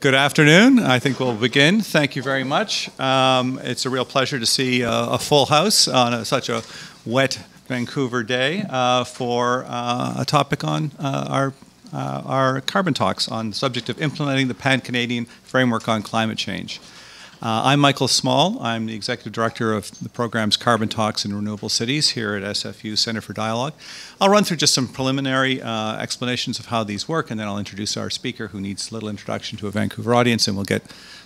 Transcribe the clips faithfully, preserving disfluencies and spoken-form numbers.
Good afternoon. I think we'll begin. Thank you very much. Um, it's a real pleasure to see uh, a full house on a, such a wet Vancouver day uh, for uh, a topic on uh, our uh, our carbon talks on the subject of implementing the Pan-Canadian Framework on Climate Change. Uh, I'm Michael Small. I'm the Executive Director of the program's Carbon Talks and Renewable Cities here at S F U Center for Dialogue. I'll run through just some preliminary uh, explanations of how these work, and then I'll introduce our speaker, who needs little introduction to a Vancouver audience, and we'll get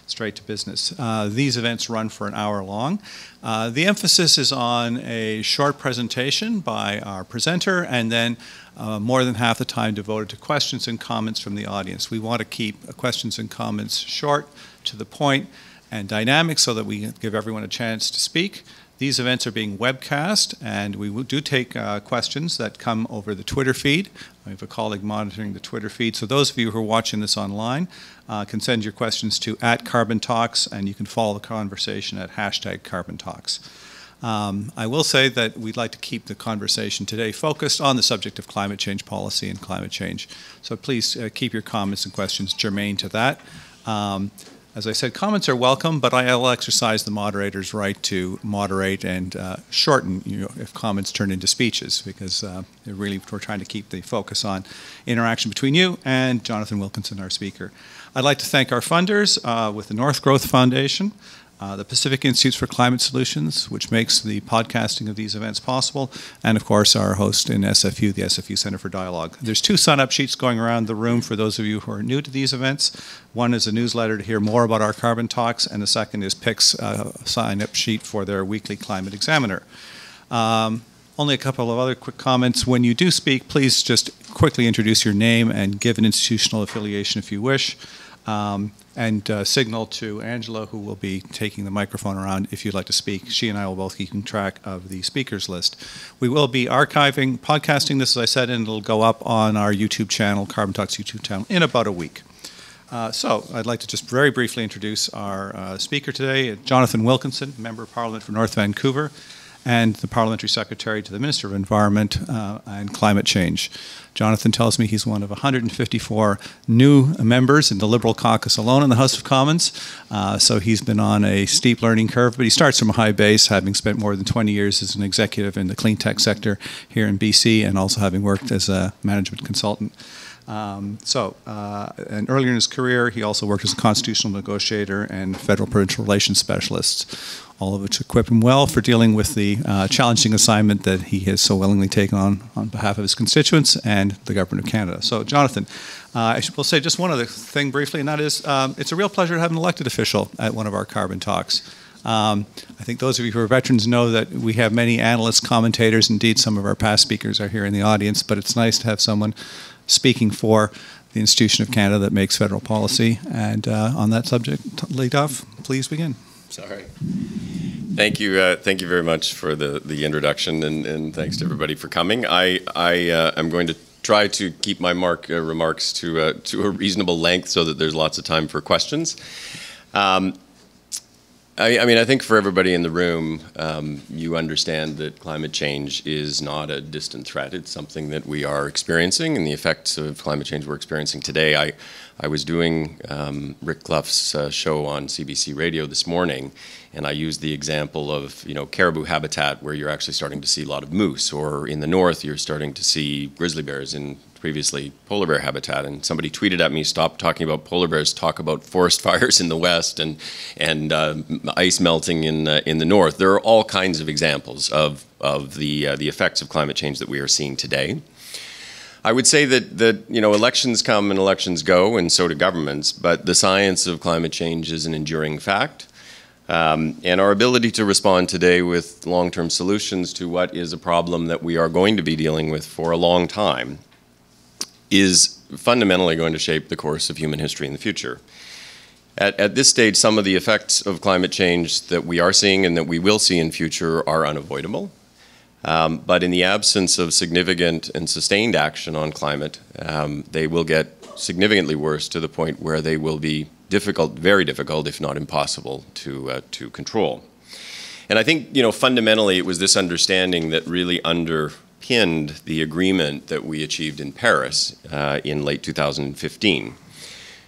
straight to business. Uh, these events run for an hour long. Uh, the emphasis is on a short presentation by our presenter, and then Uh, more than half the time devoted to questions and comments from the audience. We want to keep questions and comments short, to the point, and dynamic so that we give everyone a chance to speak. These events are being webcast, and we do take uh, questions that come over the Twitter feed. We have a colleague monitoring the Twitter feed, so those of you who are watching this online uh, can send your questions to at Carbon Talks, and you can follow the conversation at hashtag Carbon Talks. Um, I will say that we'd like to keep the conversation today focused on the subject of climate change policy and climate change. So please uh, keep your comments and questions germane to that. Um, as I said, comments are welcome, but I'll exercise the moderator's right to moderate and uh, shorten you know, if comments turn into speeches, because uh, really we're trying to keep the focus on interaction between you and Jonathan Wilkinson, our speaker. I'd like to thank our funders uh, with the North Growth Foundation, Uh, the Pacific Institutes for Climate Solutions, which makes the podcasting of these events possible, and of course our host in S F U, the S F U Center for Dialogue. There's two sign-up sheets going around the room for those of you who are new to these events. One is a newsletter to hear more about our carbon talks, and the second is P I C's uh, sign-up sheet for their weekly Climate Examiner. Um, only a couple of other quick comments. When you do speak, please just quickly introduce your name and give an institutional affiliation if you wish. Um, and uh, signal to Angela, who will be taking the microphone around if you'd like to speak. She and I will both keep track of the speakers list. We will be archiving, podcasting this, as I said, and it'll go up on our YouTube channel, Carbon Talks YouTube channel, in about a week. Uh, so I'd like to just very briefly introduce our uh, speaker today, Jonathan Wilkinson, Member of Parliament for North Vancouver, and the Parliamentary Secretary to the Minister of Environment uh, and Climate Change. Jonathan tells me he's one of one hundred fifty-four new members in the Liberal caucus alone in the House of Commons, uh, so he's been on a steep learning curve, but he starts from a high base, having spent more than twenty years as an executive in the clean tech sector here in B C, and also having worked as a management consultant. Um, so, uh, and earlier in his career, he also worked as a constitutional negotiator and federal provincial relations specialist, all of which equip him well for dealing with the uh, challenging assignment that he has so willingly taken on on behalf of his constituents and the Government of Canada. So, Jonathan, uh, I will say just one other thing briefly, and that is um, it's a real pleasure to have an elected official at one of our carbon talks. Um, I think those of you who are veterans know that we have many analysts, commentators, indeed some of our past speakers are here in the audience, but it's nice to have someone speaking for the institution of Canada that makes federal policy. And uh, on that subject, lead off, please begin. Sorry. Thank you. Uh, thank you very much for the, the introduction, and, and thanks to everybody for coming. I, I uh, am going to try to keep my mark, uh, remarks to, uh, to a reasonable length so that there's lots of time for questions. Um, I, I mean, I think for everybody in the room, um, you understand that climate change is not a distant threat. It's something that we are experiencing, and the effects of climate change we're experiencing today. I, I was doing um, Rick Clough's uh, show on C B C Radio this morning, and I used the example of, you know, caribou habitat, where you're actually starting to see a lot of moose, or in the north, you're starting to see grizzly bears in previously polar bear habitat. And somebody tweeted at me, stop talking about polar bears, talk about forest fires in the west and and uh, ice melting in uh, in the north. There are all kinds of examples of of the uh, the effects of climate change that we are seeing today. I would say that that you know elections come and elections go, and so do governments, but the science of climate change is an enduring fact. Um, and our ability to respond today with long-term solutions to what is a problem that we are going to be dealing with for a long time is fundamentally going to shape the course of human history in the future. At, at this stage, some of the effects of climate change that we are seeing and that we will see in future are unavoidable. Um, but in the absence of significant and sustained action on climate, um, they will get significantly worse, to the point where they will be difficult, very difficult, if not impossible, to, uh, to control. And I think, you know, fundamentally it was this understanding that really under pinned the agreement that we achieved in Paris uh, in late two thousand fifteen.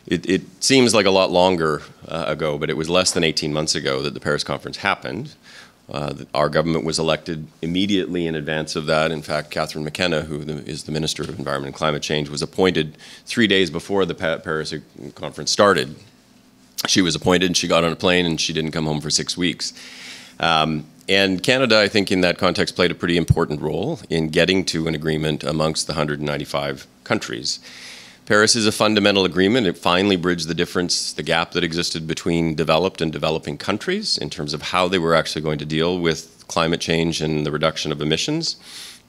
it, it seems like a lot longer uh, ago, but it was less than eighteen months ago that the Paris Conference happened. Uh, our government was elected immediately in advance of that. In fact, Catherine McKenna, who is the Minister of Environment and Climate Change, was appointed three days before the Paris Conference started. She was appointed, and she got on a plane, and she didn't come home for six weeks. Um, and Canada, I think, in that context, played a pretty important role in getting to an agreement amongst the one hundred ninety-five countries. Paris is a fundamental agreement. It finally bridged the difference, the gap that existed between developed and developing countries in terms of how they were actually going to deal with climate change and the reduction of emissions.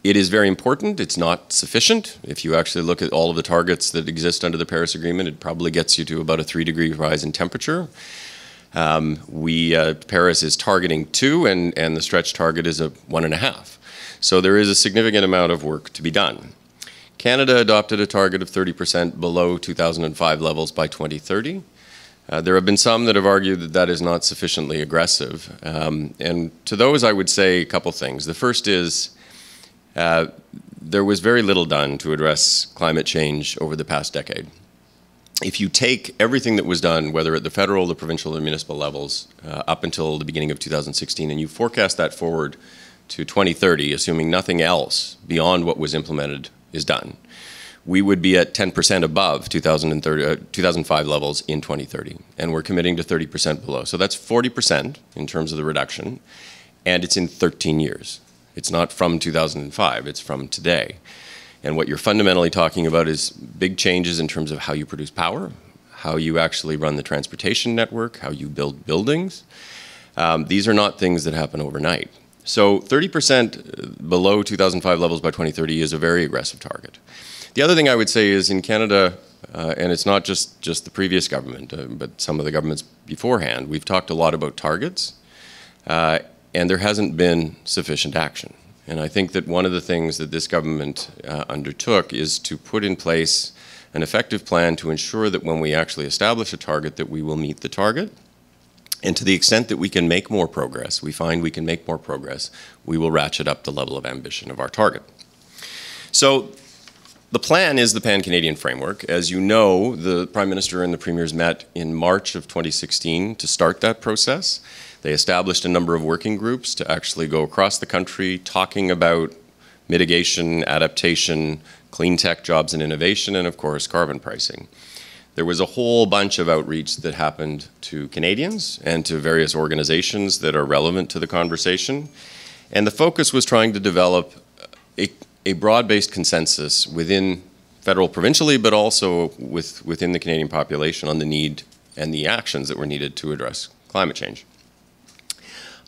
It is very important. It's not sufficient. If you actually look at all of the targets that exist under the Paris Agreement, it probably gets you to about a three-degree rise in temperature. Um, we, uh, Paris is targeting two, and, and the stretch target is a one and a half. So there is a significant amount of work to be done. Canada adopted a target of thirty percent below two thousand five levels by twenty thirty. Uh, there have been some that have argued that that is not sufficiently aggressive. Um, and to those, I would say a couple things. The first is uh, there was very little done to address climate change over the past decade. If you take everything that was done, whether at the federal, the provincial, or municipal levels, uh, up until the beginning of two thousand sixteen, and you forecast that forward to twenty thirty, assuming nothing else beyond what was implemented is done, we would be at ten percent above two thousand thirty, uh, two thousand five levels in twenty thirty, and we're committing to thirty percent below. So that's forty percent in terms of the reduction, and it's in thirteen years. It's not from two thousand five, it's from today. And what you're fundamentally talking about is big changes in terms of how you produce power, how you actually run the transportation network, how you build buildings. Um, these are not things that happen overnight. So thirty percent below two thousand five levels by twenty thirty is a very aggressive target. The other thing I would say is in Canada, uh, and it's not just, just the previous government, uh, but some of the governments beforehand, we've talked a lot about targets, uh, and there hasn't been sufficient action. And I think that one of the things that this government uh, undertook is to put in place an effective plan to ensure that when we actually establish a target, that we will meet the target. And to the extent that we can make more progress, we find we can make more progress, we will ratchet up the level of ambition of our target. So the plan is the Pan-Canadian Framework. As you know, the Prime Minister and the Premiers met in March of twenty sixteen to start that process. They established a number of working groups to actually go across the country talking about mitigation, adaptation, clean tech, jobs and innovation, and of course carbon pricing. There was a whole bunch of outreach that happened to Canadians and to various organizations that are relevant to the conversation. And the focus was trying to develop a, a broad-based consensus within federal, provincially, but also with, within the Canadian population on the need and the actions that were needed to address climate change.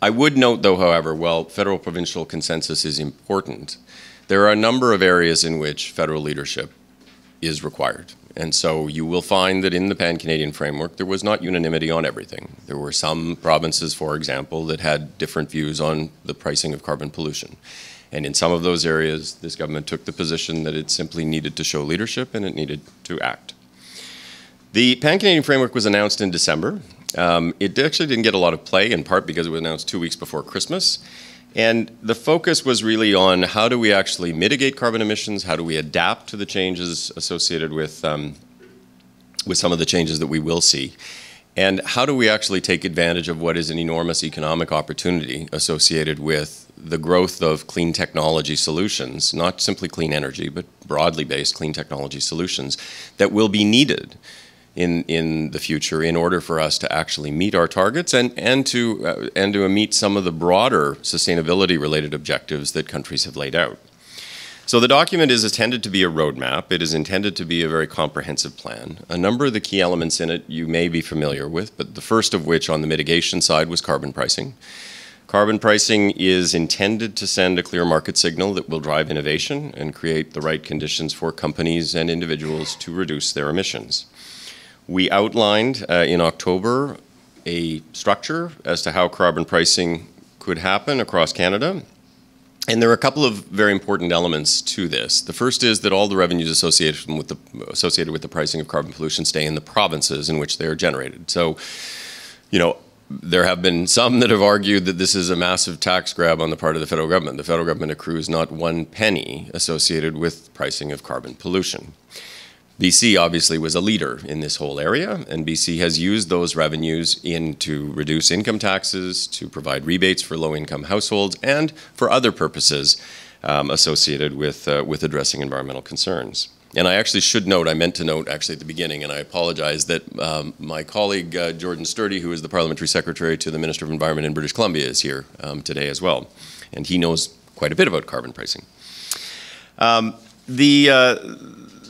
I would note, though, however, while federal, provincial consensus is important, there are a number of areas in which federal leadership is required. And so you will find that in the Pan-Canadian Framework, there was not unanimity on everything. There were some provinces, for example, that had different views on the pricing of carbon pollution. And in some of those areas, this government took the position that it simply needed to show leadership and it needed to act. The Pan-Canadian Framework was announced in December. Um, it actually didn't get a lot of play, in part because it was announced two weeks before Christmas. And the focus was really on how do we actually mitigate carbon emissions, how do we adapt to the changes associated with, um, with some of the changes that we will see, and how do we actually take advantage of what is an enormous economic opportunity associated with the growth of clean technology solutions, not simply clean energy, but broadly based clean technology solutions that will be needed in, in the future in order for us to actually meet our targets and, and, to, uh, and to meet some of the broader sustainability-related objectives that countries have laid out. So the document is intended to be a roadmap. It is intended to be a very comprehensive plan. A number of the key elements in it you may be familiar with, but the first of which on the mitigation side was carbon pricing. Carbon pricing is intended to send a clear market signal that will drive innovation and create the right conditions for companies and individuals to reduce their emissions. We outlined uh, in October a structure as to how carbon pricing could happen across Canada. And there are a couple of very important elements to this. The first is that all the revenues associated with the, associated with the pricing of carbon pollution stay in the provinces in which they are generated. So, you know, there have been some that have argued that this is a massive tax grab on the part of the federal government. The federal government accrues not one penny associated with pricing of carbon pollution. B C obviously was a leader in this whole area, and B C has used those revenues in to reduce income taxes, to provide rebates for low-income households, and for other purposes um, associated with, uh, with addressing environmental concerns. And I actually should note, I meant to note actually at the beginning, and I apologize, that um, my colleague uh, Jordan Sturdy, who is the Parliamentary Secretary to the Minister of Environment in British Columbia, is here um, today as well. And he knows quite a bit about carbon pricing. Um, the, uh,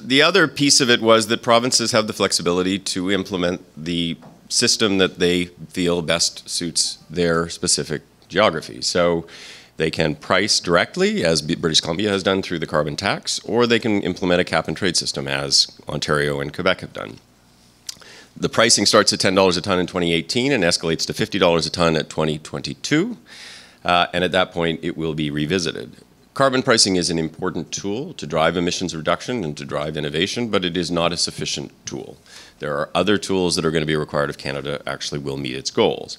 the other piece of it was that provinces have the flexibility to implement the system that they feel best suits their specific geography. So they can price directly, as British Columbia has done through the carbon tax, or they can implement a cap-and-trade system, as Ontario and Quebec have done. The pricing starts at ten dollars a ton in twenty eighteen and escalates to fifty dollars a ton at twenty twenty-two, uh, and at that point it will be revisited. Carbon pricing is an important tool to drive emissions reduction and to drive innovation, but it is not a sufficient tool. There are other tools that are going to be required if Canada actually will meet its goals.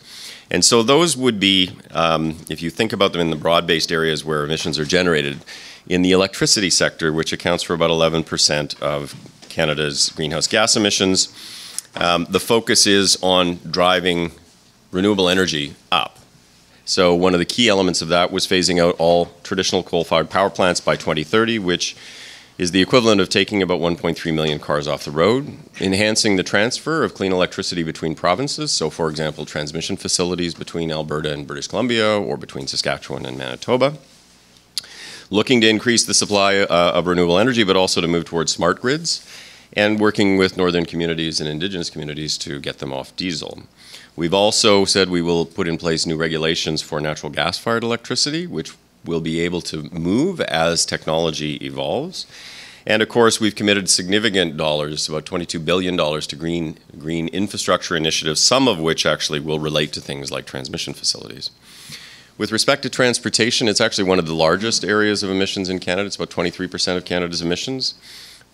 And so those would be, um, if you think about them in the broad-based areas where emissions are generated, in the electricity sector, which accounts for about eleven percent of Canada's greenhouse gas emissions, um, the focus is on driving renewable energy up. So one of the key elements of that was phasing out all traditional coal-fired power plants by twenty thirty, which is the equivalent of taking about one point three million cars off the road, enhancing the transfer of clean electricity between provinces. So, for example, transmission facilities between Alberta and British Columbia or between Saskatchewan and Manitoba. Looking to increase the supply uh, of renewable energy, but also to move towards smart grids, and working with northern communities and Indigenous communities to get them off diesel. We've also said we will put in place new regulations for natural gas-fired electricity, which will be able to move as technology evolves. And of course, we've committed significant dollars, about twenty-two billion dollars, to green, green infrastructure initiatives, some of which actually will relate to things like transmission facilities. With respect to transportation, it's actually one of the largest areas of emissions in Canada. It's about twenty-three percent of Canada's emissions.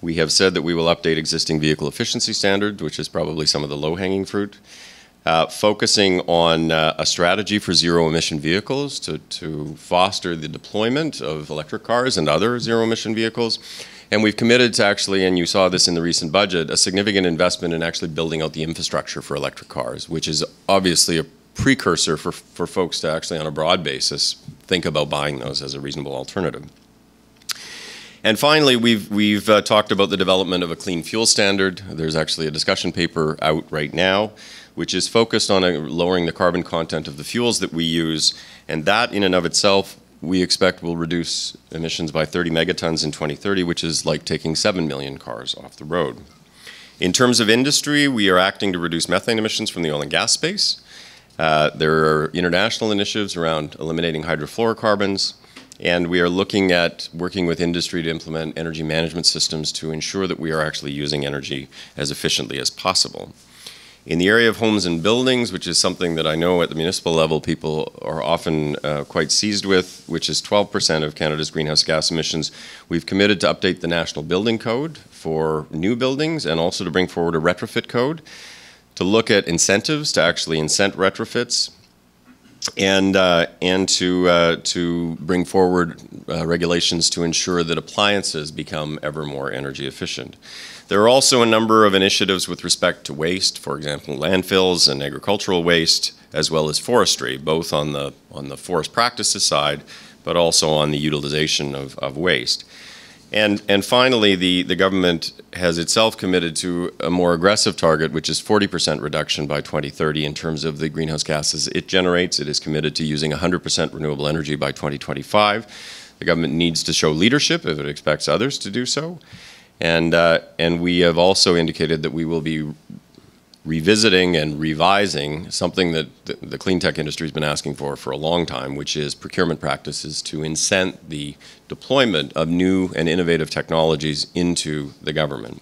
We have said that we will update existing vehicle efficiency standards, which is probably some of the low-hanging fruit. Uh, focusing on uh, a strategy for zero-emission vehicles to, to foster the deployment of electric cars and other zero-emission vehicles. And we've committed to actually, and you saw this in the recent budget, a significant investment in actually building out the infrastructure for electric cars, which is obviously a precursor for, for folks to actually, on a broad basis, think about buying those as a reasonable alternative. And finally, we've, we've uh, talked about the development of a clean fuel standard. There's actually a discussion paper out right now, which is focused on uh, lowering the carbon content of the fuels that we use. And that, in and of itself, we expect will reduce emissions by thirty megatons in twenty thirty, which is like taking seven million cars off the road. In terms of industry, we are acting to reduce methane emissions from the oil and gas space. Uh, there are international initiatives around eliminating hydrofluorocarbons. And we are looking at working with industry to implement energy management systems to ensure that we are actually using energy as efficiently as possible. In the area of homes and buildings, which is something that I know at the municipal level people are often uh, quite seized with, which is twelve percent of Canada's greenhouse gas emissions, we've committed to update the National Building Code for new buildings and also to bring forward a retrofit code to look at incentives to actually incent retrofits. And, uh, and to, uh, to bring forward uh, regulations to ensure that appliances become ever more energy efficient. There are also a number of initiatives with respect to waste, for example, landfills and agricultural waste, as well as forestry, both on the, on the forest practices side, but also on the utilization of, of waste. And, and finally, the, the government has itself committed to a more aggressive target, which is forty percent reduction by twenty thirty in terms of the greenhouse gases it generates. It is committed to using one hundred percent renewable energy by twenty twenty-five. The government needs to show leadership if it expects others to do so. And, uh, and we have also indicated that we will be revisiting and revising something that the, the clean tech industry has been asking for for a long time, which is procurement practices to incent the deployment of new and innovative technologies into the government.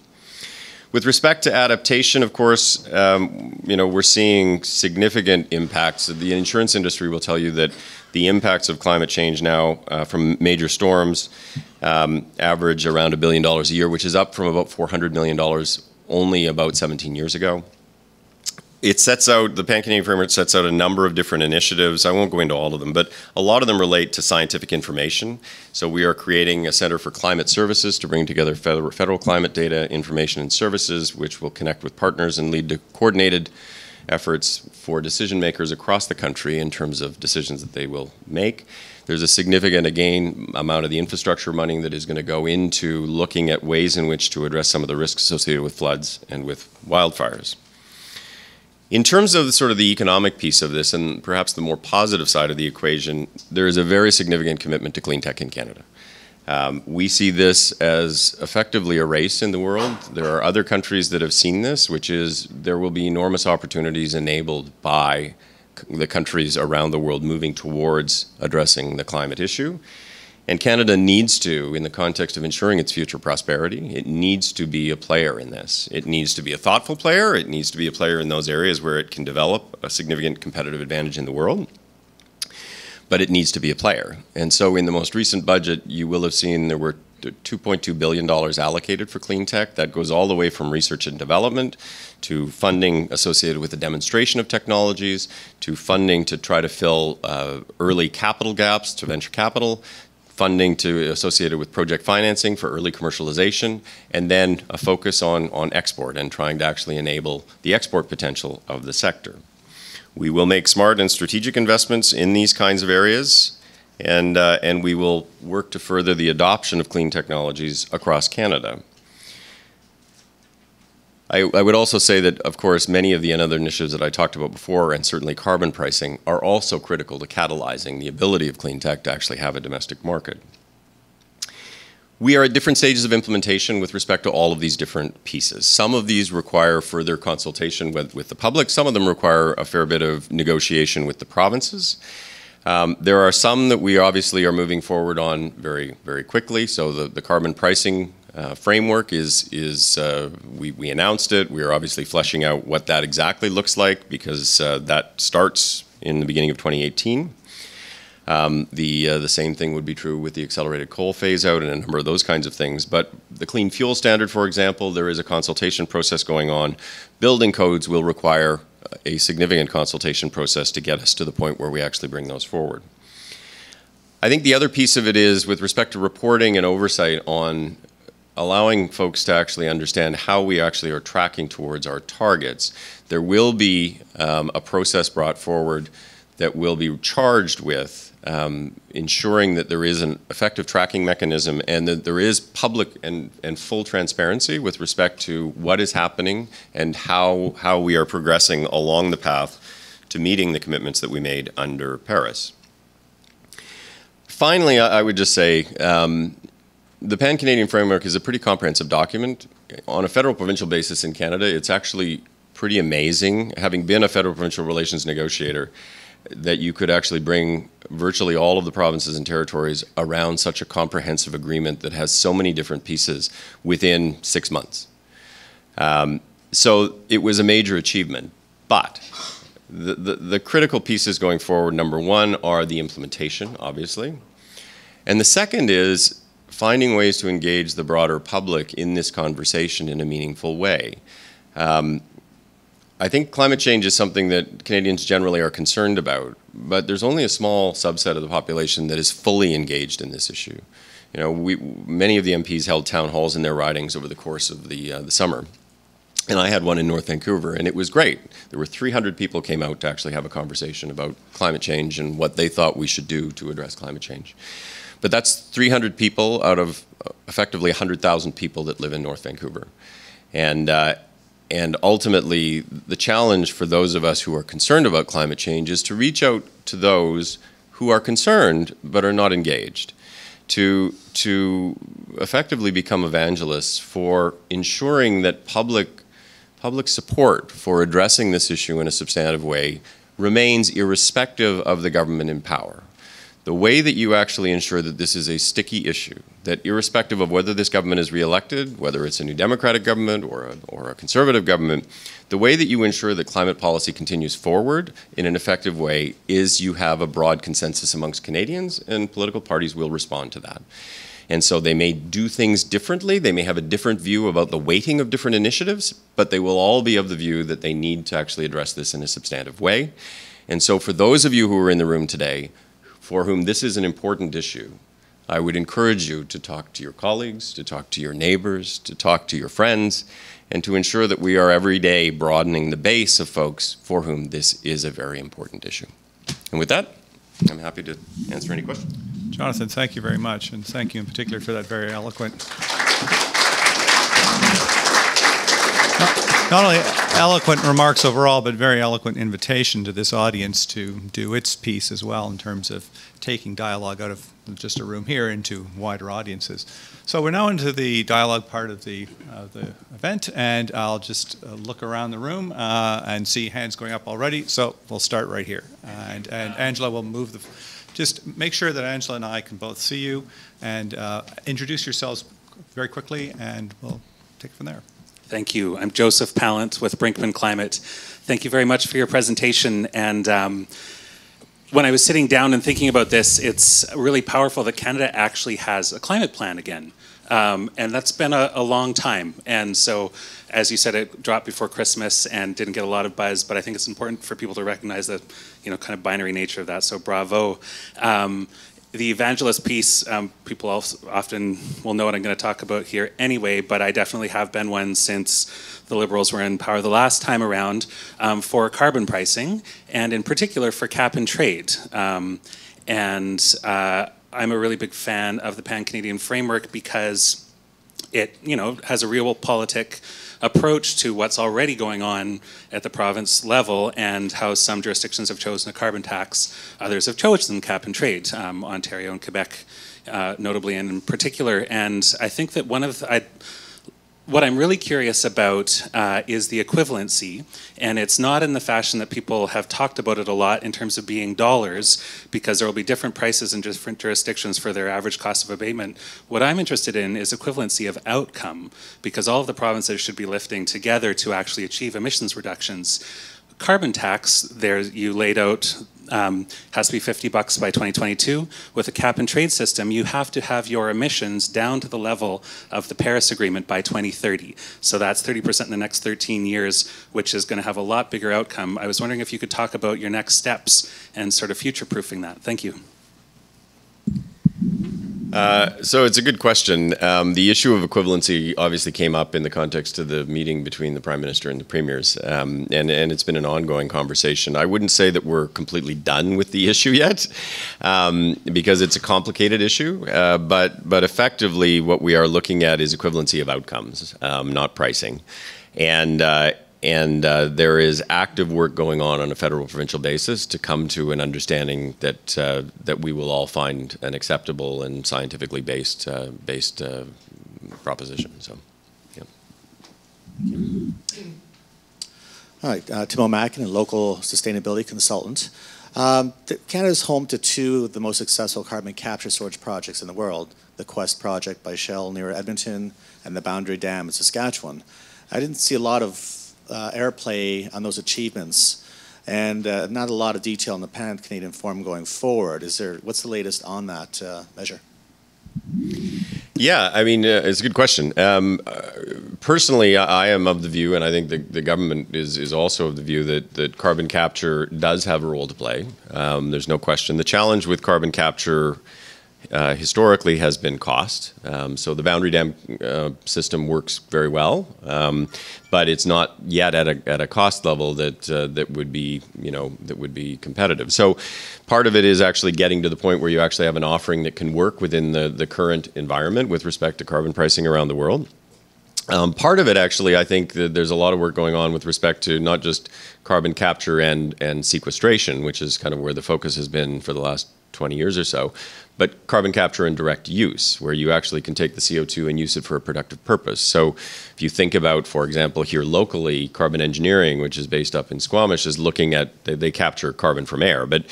With respect to adaptation, of course, um, you know, we're seeing significant impacts. The insurance industry will tell you that the impacts of climate change now uh, from major storms um, average around a billion dollars a year, which is up from about four hundred million dollars only about seventeen years ago. it sets out, the Pan-Canadian Framework sets out a number of different initiatives. I won't go into all of them, but a lot of them relate to scientific information. So we are creating a Center for Climate Services to bring together federal, federal climate data, information, and services, which will connect with partners and lead to coordinated efforts for decision makers across the country in terms of decisions that they will make. There's a significant, again, amount of the infrastructure money that is going to go into looking at ways in which to address some of the risks associated with floods and with wildfires. In terms of the, sort of the economic piece of this, and perhaps the more positive side of the equation, there is a very significant commitment to clean tech in Canada. Um, we see this as effectively a race in the world. There are other countries that have seen this, which is there will be enormous opportunities enabled by the countries around the world moving towards addressing the climate issue. And Canada needs to, in the context of ensuring its future prosperity, it needs to be a player in this. It needs to be a thoughtful player. It needs to be a player in those areas where it can develop a significant competitive advantage in the world. But it needs to be a player. And so in the most recent budget, you will have seen there were two point two billion dollars allocated for clean tech. That goes all the way from research and development to funding associated with the demonstration of technologies, to funding to try to fill uh, early capital gaps to venture capital, funding to associated with project financing for early commercialization, and then a focus on, on export and trying to actually enable the export potential of the sector. We will make smart and strategic investments in these kinds of areas, and, uh, and we will work to further the adoption of clean technologies across Canada. I, I would also say that, of course, many of the other initiatives that I talked about before, and certainly carbon pricing, are also critical to catalyzing the ability of clean tech to actually have a domestic market. We are at different stages of implementation with respect to all of these different pieces. Some of these require further consultation with, with the public. Some of them require a fair bit of negotiation with the provinces. Um, there are some that we obviously are moving forward on very, very quickly. So the, the carbon pricing uh, framework is, is uh, we, we announced it. We are obviously fleshing out what that exactly looks like, because uh, that starts in the beginning of twenty eighteen. Um, the, uh, the same thing would be true with the accelerated coal phase-out and a number of those kinds of things. But the clean fuel standard, for example, there is a consultation process going on. Building codes will require a significant consultation process to get us to the point where we actually bring those forward. I think the other piece of it is with respect to reporting and oversight on allowing folks to actually understand how we actually are tracking towards our targets. There will be um, a process brought forward that will be charged with Um, ensuring that there is an effective tracking mechanism and that there is public and, and full transparency with respect to what is happening and how, how we are progressing along the path to meeting the commitments that we made under Paris. Finally, I, I would just say um, the Pan-Canadian Framework is a pretty comprehensive document. On a federal provincial basis in Canada, it's actually pretty amazing, having been a federal provincial relations negotiator, that you could actually bring virtually all of the provinces and territories around such a comprehensive agreement that has so many different pieces within six months. Um, so it was a major achievement, but the, the, the critical pieces going forward, number one, are the implementation, obviously. And the second is finding ways to engage the broader public in this conversation in a meaningful way. Um, I think climate change is something that Canadians generally are concerned about, but there's only a small subset of the population that is fully engaged in this issue. You know, we, many of the M Ps held town halls in their ridings over the course of the, uh, the summer, and I had one in North Vancouver, and it was great. There were three hundred people came out to actually have a conversation about climate change and what they thought we should do to address climate change. But that's three hundred people out of effectively one hundred thousand people that live in North Vancouver. And, uh, And ultimately, the challenge for those of us who are concerned about climate change is to reach out to those who are concerned but are not engaged, to, to effectively become evangelists for ensuring that public, public support for addressing this issue in a substantive way remains irrespective of the government in power. The way that you actually ensure that this is a sticky issue, that irrespective of whether this government is reelected, whether it's a new Democratic government or a, or a Conservative government, the way that you ensure that climate policy continues forward in an effective way is you have a broad consensus amongst Canadians, and political parties will respond to that. And so they may do things differently, they may have a different view about the weighting of different initiatives, but they will all be of the view that they need to actually address this in a substantive way. And so for those of you who are in the room today, for whom this is an important issue, I would encourage you to talk to your colleagues, to talk to your neighbors, to talk to your friends, and to ensure that we are every day broadening the base of folks for whom this is a very important issue. And with that, I'm happy to answer any questions. Jonathan, thank you very much, and thank you in particular for that very eloquent. Not only eloquent remarks overall, but very eloquent invitation to this audience to do its piece as well in terms of taking dialogue out of just a room here into wider audiences. So we're now into the dialogue part of the, uh, the event, and I'll just uh, look around the room uh, and see hands going up already. So we'll start right here, uh, and, and Angela will move the... Just make sure that Angela and I can both see you, and uh, introduce yourselves very quickly, and we'll take it from there. Thank you. I'm Joseph Pallant with Brinkman Climate. Thank you very much for your presentation. And um, when I was sitting down and thinking about this, it's really powerful that Canada actually has a climate plan again. Um, and that's been a, a long time. And so, as you said, it dropped before Christmas and didn't get a lot of buzz, but I think it's important for people to recognize the, you know, kind of binary nature of that. So bravo. Um, The evangelist piece, um, people also often will know what I'm going to talk about here anyway, but I definitely have been one since the Liberals were in power the last time around, um, for carbon pricing, and in particular for cap and trade. Um, and uh, I'm a really big fan of the Pan-Canadian Framework because it, you know, has a real politic approach to what's already going on at the province level, and how some jurisdictions have chosen a carbon tax, others have chosen cap and trade, um, Ontario and Quebec uh, notably and in particular. And I think that one of the, I, what I'm really curious about uh, is the equivalency, and it's not in the fashion that people have talked about it a lot in terms of being dollars, because there will be different prices in different jurisdictions for their average cost of abatement. What I'm interested in is equivalency of outcome, because all of the provinces should be lifting together to actually achieve emissions reductions. Carbon tax, there you laid out, um, has to be fifty bucks by twenty twenty-two. With a cap and trade system, you have to have your emissions down to the level of the Paris Agreement by twenty thirty. So that's thirty percent in the next thirteen years, which is going to have a lot bigger outcome. I was wondering if you could talk about your next steps and sort of future-proofing that. Thank you. Uh, so it's a good question. Um, the issue of equivalency obviously came up in the context of the meeting between the Prime Minister and the Premiers, um, and, and it's been an ongoing conversation. I wouldn't say that we're completely done with the issue yet, um, because it's a complicated issue, uh, but, but effectively what we are looking at is equivalency of outcomes, um, not pricing. And, uh, and uh, there is active work going on on a federal provincial basis to come to an understanding that uh, that we will all find an acceptable and scientifically based uh, based uh, proposition. So, yeah. All right, uh, Timo Mackin, a local sustainability consultant. Um, Canada is home to two of the most successful carbon capture storage projects in the world: the Quest project by Shell near Edmonton, and the Boundary Dam in Saskatchewan. I didn't see a lot of Uh, airplay on those achievements, and uh, not a lot of detail in the Pan-Canadian Forum going forward. Is there? What's the latest on that uh, measure? Yeah, I mean, uh, it's a good question. Um, uh, personally, I, I am of the view, and I think the, the government is, is also of the view, that, that carbon capture does have a role to play. Um, there's no question. The challenge with carbon capture Uh, historically has been cost. Um, so the Boundary Dam uh, system works very well, um, but it's not yet at a, at a cost level that uh, that would be, you know, that would be competitive. So part of it is actually getting to the point where you actually have an offering that can work within the, the current environment with respect to carbon pricing around the world. Um, part of it, actually, I think that there's a lot of work going on with respect to not just carbon capture and, and sequestration, which is kind of where the focus has been for the last twenty years or so, but carbon capture and direct use, where you actually can take the C O two and use it for a productive purpose. So if you think about, for example, here locally, carbon engineering, which is based up in Squamish, is looking at, they, they capture carbon from air, but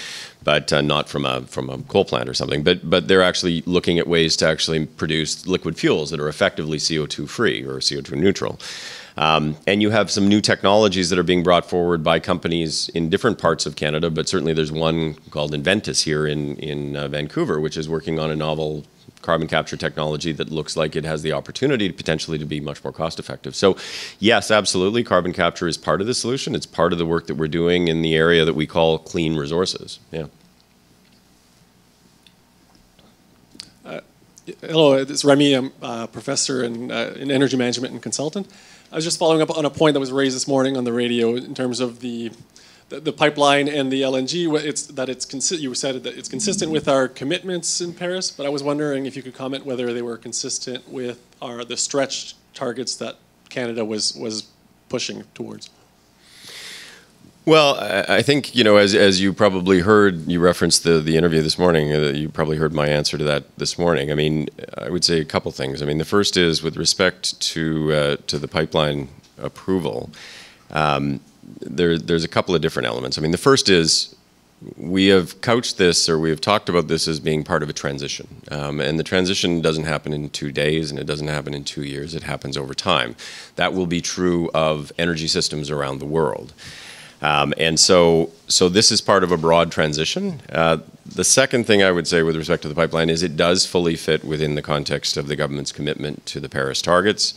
but uh, not from a, from a coal plant or something, but, but they're actually looking at ways to actually produce liquid fuels that are effectively C O two free or C O two neutral. Um, and you have some new technologies that are being brought forward by companies in different parts of Canada, but certainly there's one called Inventus here in, in uh, Vancouver, which is working on a novel carbon capture technology that looks like it has the opportunity to potentially to be much more cost effective. So yes, absolutely, carbon capture is part of the solution. It's part of the work that we're doing in the area that we call clean resources. Yeah. Uh, hello, it's Remy. I'm a professor in, uh, in energy management and consultant. I was just following up on a point that was raised this morning on the radio in terms of the the, the pipeline and the L N G. It's that it's consi you said that it's consistent with our commitments in Paris, but I was wondering if you could comment whether they were consistent with our the stretch targets that Canada was was pushing towards. Well, I think, you know, as, as you probably heard, you referenced the, the interview this morning, uh, you probably heard my answer to that this morning. I mean, I would say a couple things. I mean, the first is with respect to, uh, to the pipeline approval, um, there, there's a couple of different elements. I mean, the first is we have couched this, or we have talked about this as being part of a transition. Um, and the transition doesn't happen in two days, and it doesn't happen in two years. It happens over time. That will be true of energy systems around the world. Um, and so, so this is part of a broad transition. Uh, the second thing I would say with respect to the pipeline is it does fully fit within the context of the government's commitment to the Paris targets.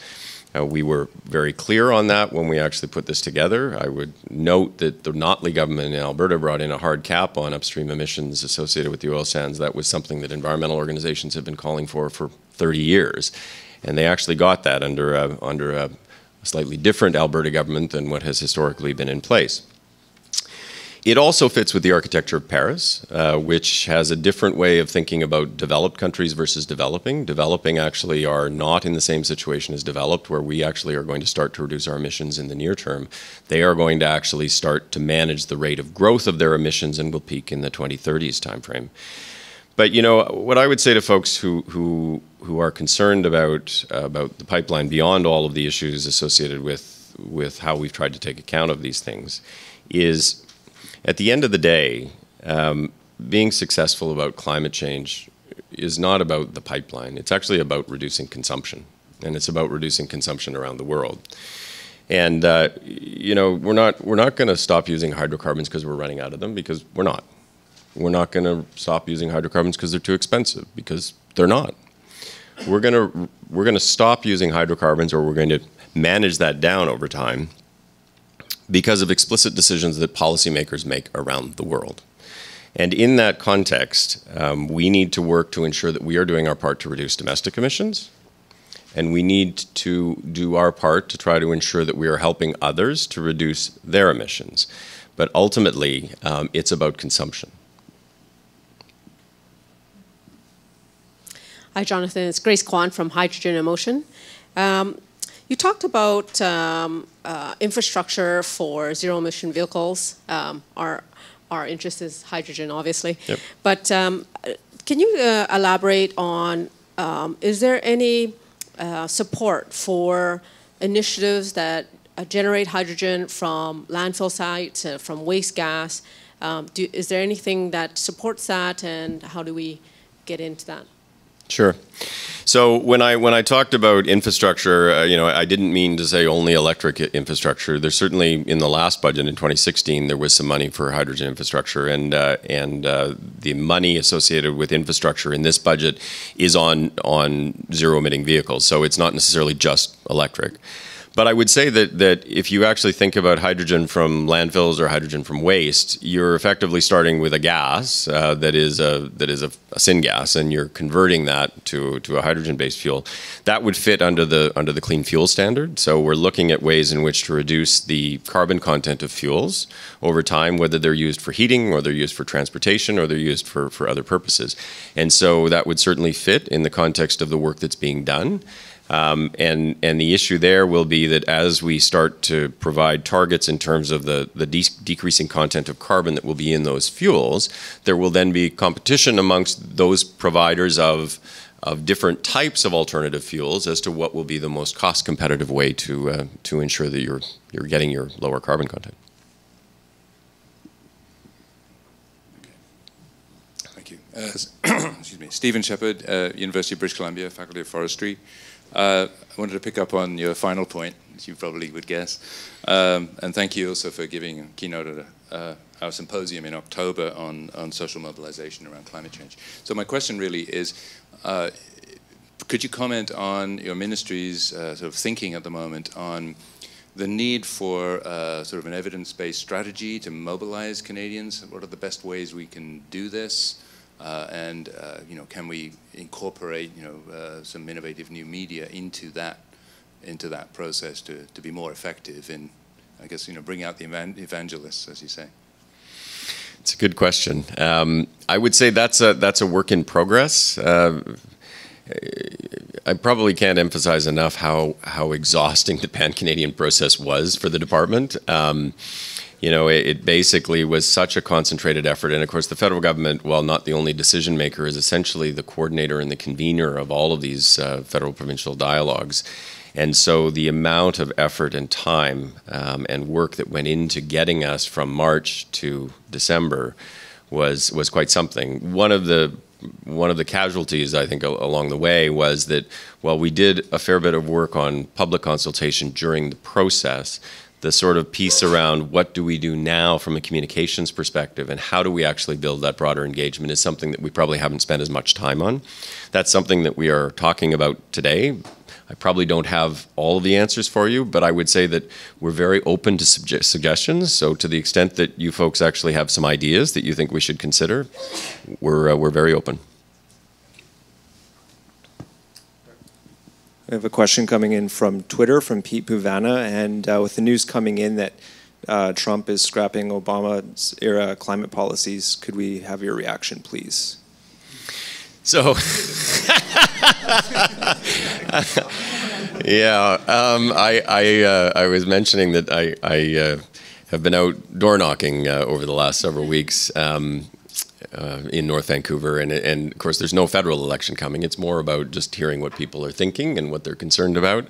Uh, we were very clear on that when we actually put this together. I would note that the Notley government in Alberta brought in a hard cap on upstream emissions associated with the oil sands. That was something that environmental organizations have been calling for for thirty years. And they actually got that under a, under a slightly different Alberta government than what has historically been in place. It also fits with the architecture of Paris, uh, which has a different way of thinking about developed countries versus developing. Developing actually are not in the same situation as developed, where we actually are going to start to reduce our emissions in the near term. They are going to actually start to manage the rate of growth of their emissions and will peak in the twenty thirties timeframe. But, you know, what I would say to folks who, who, who are concerned about, uh, about the pipeline beyond all of the issues associated with, with how we've tried to take account of these things is, at the end of the day, um, being successful about climate change is not about the pipeline. It's actually about reducing consumption, and it's about reducing consumption around the world. And, uh, you know, we're not, we're not going to stop using hydrocarbons because we're running out of them, because we're not. We're not going to stop using hydrocarbons because they're too expensive, because they're not. We're going to, we're going to stop using hydrocarbons, or we're going to manage that down over time, because of explicit decisions that policymakers make around the world. And in that context, um, we need to work to ensure that we are doing our part to reduce domestic emissions, and we need to do our part to try to ensure that we are helping others to reduce their emissions. But ultimately, um, it's about consumption. Hi, Jonathan. It's Grace Kwan from Hydrogen Motion. Um, You talked about um, uh, infrastructure for zero-emission vehicles. Um, our, our interest is hydrogen, obviously. Yep. But um, can you uh, elaborate on, um, is there any uh, support for initiatives that uh, generate hydrogen from landfill sites, uh, from waste gas? Um, do, is there anything that supports that, and how do we get into that? Sure. So when I when I talked about infrastructure, uh, you know, I didn't mean to say only electric infrastructure. There's certainly, in the last budget in twenty sixteen, there was some money for hydrogen infrastructure, and uh, and uh, the money associated with infrastructure in this budget is on on zero emitting vehicles. So it's not necessarily just electric. But I would say that that if you actually think about hydrogen from landfills or hydrogen from waste, you're effectively starting with a gas uh, that is a that is a, a syngas, and you're converting that to to a hydrogen-based fuel. That would fit under the under the clean fuel standard. So we're looking at ways in which to reduce the carbon content of fuels over time, whether they're used for heating, or they're used for transportation, or they're used for for other purposes. And so that would certainly fit in the context of the work that's being done. Um, and, and the issue there will be that as we start to provide targets in terms of the, the de decreasing content of carbon that will be in those fuels, there will then be competition amongst those providers of, of different types of alternative fuels as to what will be the most cost competitive way to, uh, to ensure that you're, you're getting your lower carbon content. Thank you. Uh, excuse me. Stephen Shepherd, uh, University of British Columbia, Faculty of Forestry. Uh, I wanted to pick up on your final point as you probably would guess. Um, and thank you also for giving a keynote at a, uh, our symposium in October on, on social mobilization around climate change. So my question really is, uh, could you comment on your ministry's uh, sort of thinking at the moment on the need for uh, sort of an evidence-based strategy to mobilize Canadians? What are the best ways we can do this? Uh, and, uh, you know, can we incorporate, you know, uh, some innovative new media into that, into that process to, to be more effective in, I guess, you know, bring out the evangelists, as you say? It's a good question. Um, I would say that's a, that's a work in progress. Uh, I probably can't emphasize enough how, how exhausting the Pan-Canadian process was for the department. Um, You know, it, it basically was such a concentrated effort. And of course, the federal government, while not the only decision maker, is essentially the coordinator and the convener of all of these uh, federal provincial dialogues. And so the amount of effort and time um, and work that went into getting us from March to December was was quite something. One of the One of the casualties, I think, along the way was that while we did a fair bit of work on public consultation during the process, the sort of piece around what do we do now from a communications perspective and how do we actually build that broader engagement is something that we probably haven't spent as much time on. That's something that we are talking about today. I probably don't have all of the answers for you, but I would say that we're very open to suggestions. So to the extent that you folks actually have some ideas that you think we should consider, we're, uh, we're very open. I have a question coming in from Twitter, from Pete Puvana, and uh, with the news coming in that uh, Trump is scrapping Obama's era climate policies, could we have your reaction, please? So, yeah, um, I I, uh, I was mentioning that I, I uh, have been out door knocking uh, over the last several weeks. Um, Uh, in North Vancouver, and, and of course there's no federal election coming. It's more about just hearing what people are thinking and what they're concerned about.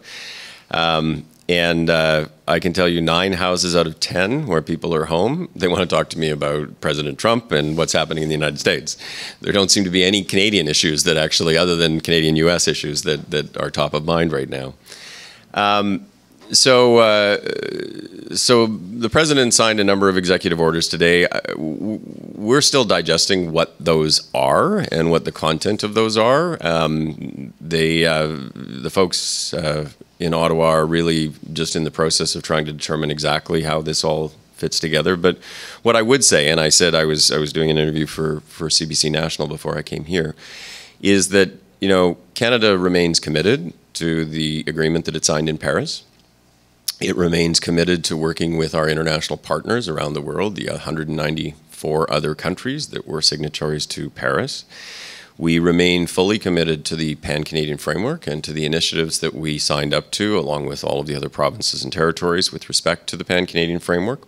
Um, and uh, I can tell you nine houses out of ten where people are home, they want to talk to me about President Trump and what's happening in the United States. There don't seem to be any Canadian issues that actually, other than Canadian U S issues, that, that are top of mind right now. Um, So, uh, so the president signed a number of executive orders today. We're still digesting what those are and what the content of those are. Um, they, uh, the folks uh, in Ottawa are really just in the process of trying to determine exactly how this all fits together. But what I would say, and I said I was I was doing an interview for for C B C National before I came here, is that, you know, Canada remains committed to the agreement that it signed in Paris. It remains committed to working with our international partners around the world, the one hundred ninety-four other countries that were signatories to Paris. We remain fully committed to the Pan-Canadian Framework and to the initiatives that we signed up to, along with all of the other provinces and territories with respect to the Pan-Canadian Framework.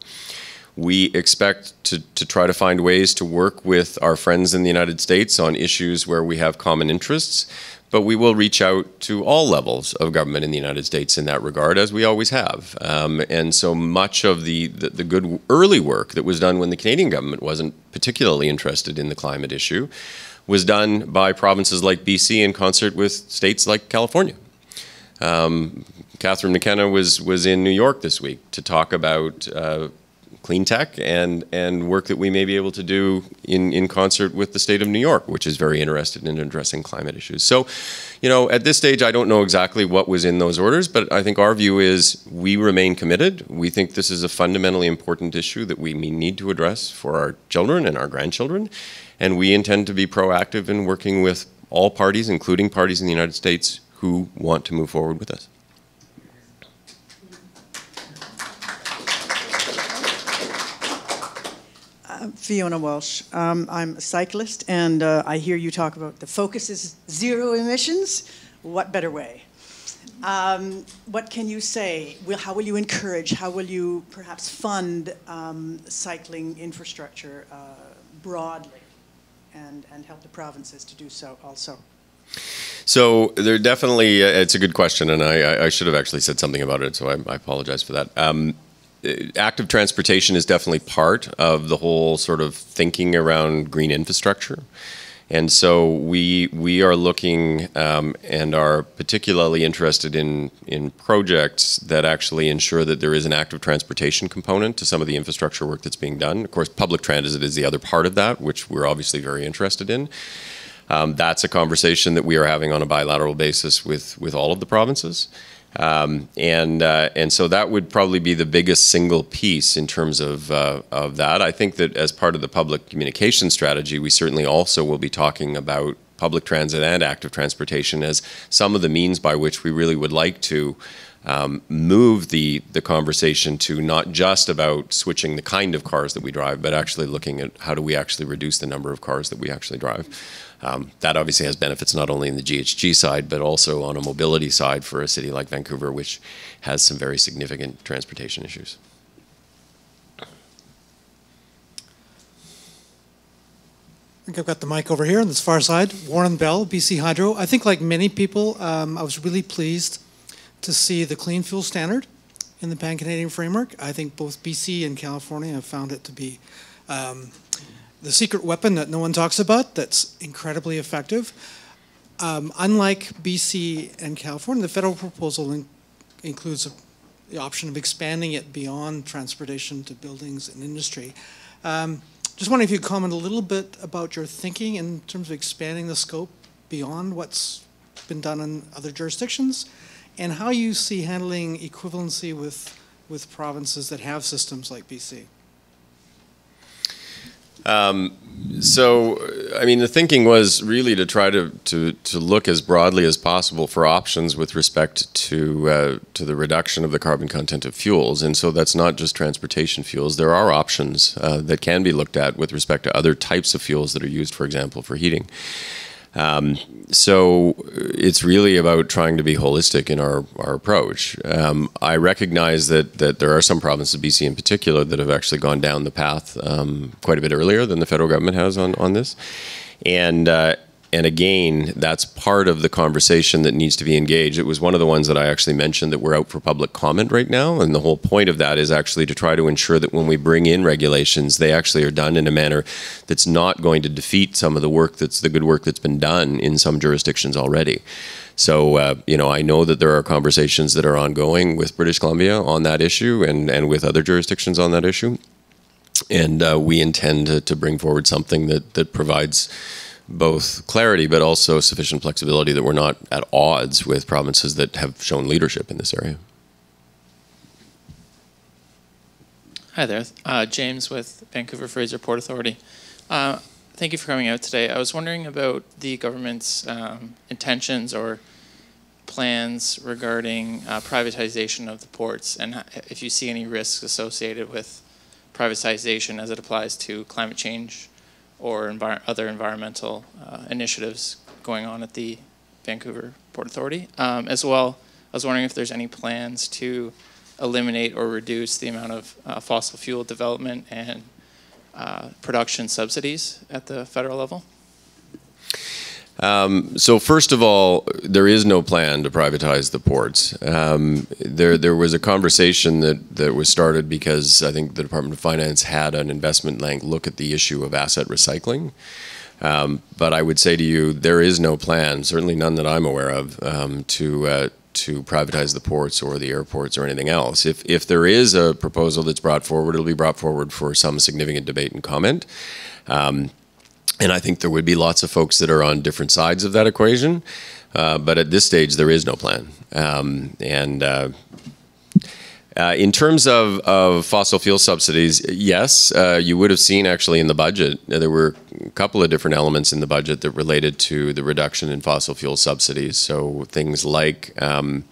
We expect to, to try to find ways to work with our friends in the United States on issues where we have common interests. But we will reach out to all levels of government in the United States in that regard, as we always have. Um, and so much of the, the, the good early work that was done when the Canadian government wasn't particularly interested in the climate issue was done by provinces like B C in concert with states like California. Um, Catherine McKenna was, was in New York this week to talk about uh, clean tech and, and work that we may be able to do in, in concert with the state of New York, which is very interested in addressing climate issues. So, you know, at this stage, I don't know exactly what was in those orders, but I think our view is we remain committed. We think this is a fundamentally important issue that we need to address for our children and our grandchildren, and we intend to be proactive in working with all parties, including parties in the United States, who want to move forward with us. Fiona Walsh. Um, I'm a cyclist, and uh, I hear you talk about the focus is zero emissions. What better way? Um, what can you say? Will, how will you encourage, how will you perhaps fund um, cycling infrastructure uh, broadly and, and help the provinces to do so also? So there definitely, uh, it's a good question, and I, I should have actually said something about it, so I, I apologize for that. Um, Active transportation is definitely part of the whole sort of thinking around green infrastructure. And so we we are looking um, and are particularly interested in in projects that actually ensure that there is an active transportation component to some of the infrastructure work that's being done. Of course, public transit is the other part of that, which we're obviously very interested in. Um, that's a conversation that we are having on a bilateral basis with with all of the provinces. Um, and uh, and so that would probably be the biggest single piece in terms of uh, of that. I think that as part of the public communication strategy, we certainly also will be talking about public transit and active transportation as some of the means by which we really would like to um, move the the conversation to not just about switching the kind of cars that we drive, but actually looking at how do we actually reduce the number of cars that we actually drive. Um, that obviously has benefits not only in the G H G side, but also on a mobility side for a city like Vancouver, which has some very significant transportation issues. I think I've got the mic over here on this far side. Warren Bell, B C Hydro. I think like many people, um, I was really pleased to see the clean fuel standard in the Pan-Canadian framework. I think both B C and California have found it to be um, the secret weapon that no one talks about that's incredibly effective. Um, unlike B C and California, the federal proposal in includes a, the option of expanding it beyond transportation to buildings and industry. Um, just wondering if you could comment a little bit about your thinking in terms of expanding the scope beyond what's been done in other jurisdictions, and how you see handling equivalency with, with provinces that have systems like B C. Um, so, I mean, the thinking was really to try to, to, to look as broadly as possible for options with respect to, uh, to the reduction of the carbon content of fuels. And so that's not just transportation fuels. There are options uh, that can be looked at with respect to other types of fuels that are used, for example, for heating. Um, so it's really about trying to be holistic in our, our approach. Um, I recognize that, that there are some provinces, B C in particular, that have actually gone down the path um, quite a bit earlier than the federal government has on, on this. And, uh, and again, that's part of the conversation that needs to be engaged. It was one of the ones that I actually mentioned that we're out for public comment right now. And the whole point of that is actually to try to ensure that when we bring in regulations, they actually are done in a manner that's not going to defeat some of the work that's the good work that's been done in some jurisdictions already. So, uh, you know, I know that there are conversations that are ongoing with British Columbia on that issue and, and with other jurisdictions on that issue. And uh, we intend to, to bring forward something that, that provides both clarity, but also sufficient flexibility that we're not at odds with provinces that have shown leadership in this area. Hi there, uh, James with Vancouver Fraser Port Authority. Uh, thank you for coming out today. I was wondering about the government's um, intentions or plans regarding uh, privatization of the ports, and if you see any risks associated with privatization as it applies to climate change or envir other environmental uh, initiatives going on at the Vancouver Port Authority. Um, as well, I was wondering if there's any plans to eliminate or reduce the amount of uh, fossil fuel development and uh, production subsidies at the federal level. Um, so first of all, there is no plan to privatize the ports. Um, there, there was a conversation that, that was started because I think the Department of Finance had an investment bank look at the issue of asset recycling. Um, but I would say to you, there is no plan, certainly none that I'm aware of, um, to uh, to privatize the ports or the airports or anything else. If, if there is a proposal that's brought forward, it'll be brought forward for some significant debate and comment. Um, And I think there would be lots of folks that are on different sides of that equation. Uh, but at this stage, there is no plan. Um, and uh, uh, in terms of, of fossil fuel subsidies, yes, uh, you would have seen actually in the budget, uh, there were a couple of different elements in the budget that related to the reduction in fossil fuel subsidies. So things like um,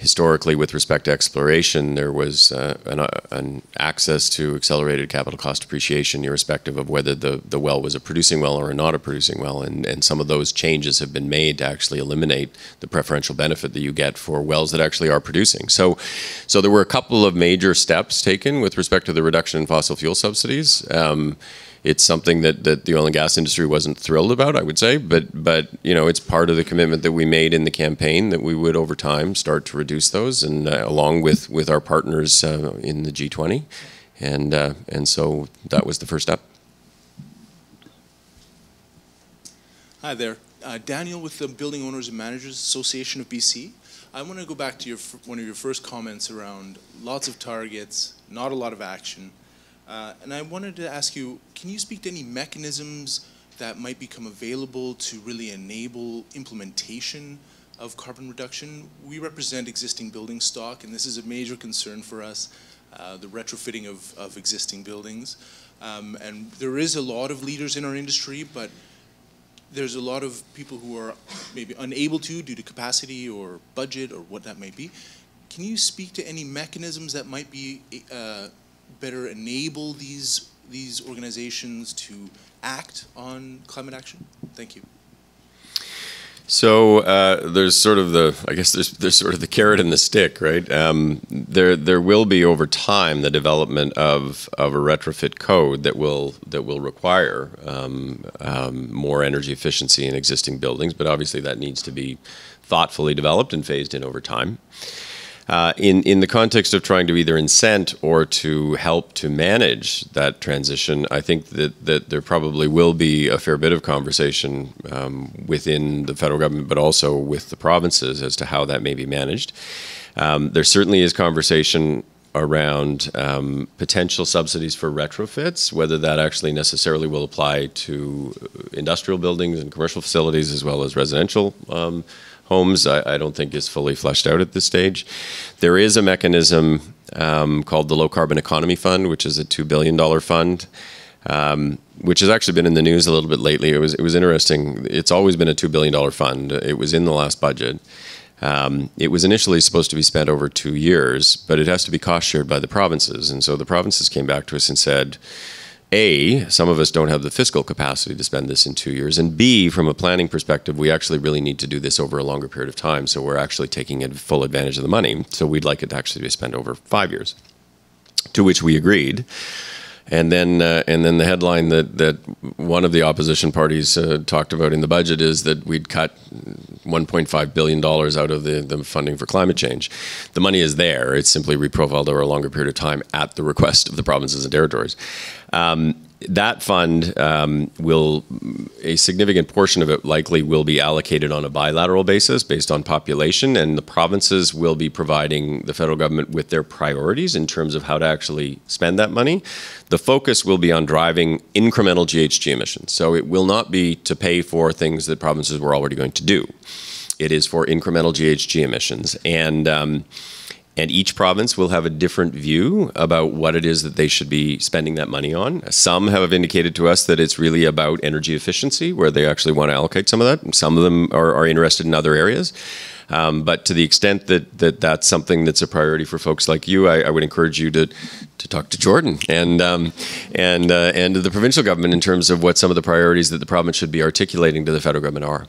historically, with respect to exploration, there was uh, an, uh, an access to accelerated capital cost depreciation irrespective of whether the, the well was a producing well or not a producing well. And, and some of those changes have been made to actually eliminate the preferential benefit that you get for wells that actually are producing. So, so there were a couple of major steps taken with respect to the reduction in fossil fuel subsidies. Um, It's something that, that the oil and gas industry wasn't thrilled about, I would say, but, but you know, it's part of the commitment that we made in the campaign that we would, over time, start to reduce those, and uh, along with, with our partners uh, in the G twenty. And, uh, and so that was the first step. Hi there. Uh, Daniel with the Building Owners and Managers Association of B C. I want to go back to your, one of your first comments around lots of targets, not a lot of action. Uh, and I wanted to ask you, can you speak to any mechanisms that might become available to really enable implementation of carbon reduction? We represent existing building stock, and this is a major concern for us, uh, the retrofitting of, of existing buildings. Um, and there is a lot of leaders in our industry, but there's a lot of people who are maybe unable to due to capacity or budget or what that may be. Can you speak to any mechanisms that might be uh, better enable these, these organizations to act on climate action? Thank you. So uh, there's sort of the, I guess there's, there's sort of the carrot and the stick, right? Um, there, there will be over time the development of, of a retrofit code that will, that will require um, um, more energy efficiency in existing buildings, but obviously that needs to be thoughtfully developed and phased in over time. Uh, in, in the context of trying to either incent or to help to manage that transition, I think that, that there probably will be a fair bit of conversation um, within the federal government, but also with the provinces as to how that may be managed. Um, there certainly is conversation around um, potential subsidies for retrofits, whether that actually necessarily will apply to industrial buildings and commercial facilities as well as residential um homes, I, I don't think is fully fleshed out at this stage. There is a mechanism um, called the Low Carbon Economy Fund, which is a two billion dollar fund, um, which has actually been in the news a little bit lately. It was, it was interesting. It's always been a two billion dollar fund. It was in the last budget. Um, it was initially supposed to be spent over two years, but it has to be cost shared by the provinces. And so the provinces came back to us and said, A, some of us don't have the fiscal capacity to spend this in two years, and B, from a planning perspective, we actually really need to do this over a longer period of time, so we're actually taking full advantage of the money, so we'd like it to actually be spent over five years, to which we agreed. And then, uh, and then the headline that, that one of the opposition parties uh, talked about in the budget is that we'd cut one point five billion dollars out of the, the funding for climate change. The money is there. It's simply reprofiled over a longer period of time at the request of the provinces and territories. Um, that fund um, will, a significant portion of it likely will be allocated on a bilateral basis based on population, and the provinces will be providing the federal government with their priorities in terms of how to actually spend that money. The focus will be on driving incremental G H G emissions. So it will not be to pay for things that provinces were already going to do. It is for incremental G H G emissions. And um, And each province will have a different view about what it is that they should be spending that money on. Some have indicated to us that it's really about energy efficiency, where they actually want to allocate some of that. Some of them are, are interested in other areas. Um, but to the extent that, that that's something that's a priority for folks like you, I, I would encourage you to, to talk to Jordan and um, and uh, and to the provincial government in terms of what some of the priorities that the province should be articulating to the federal government are.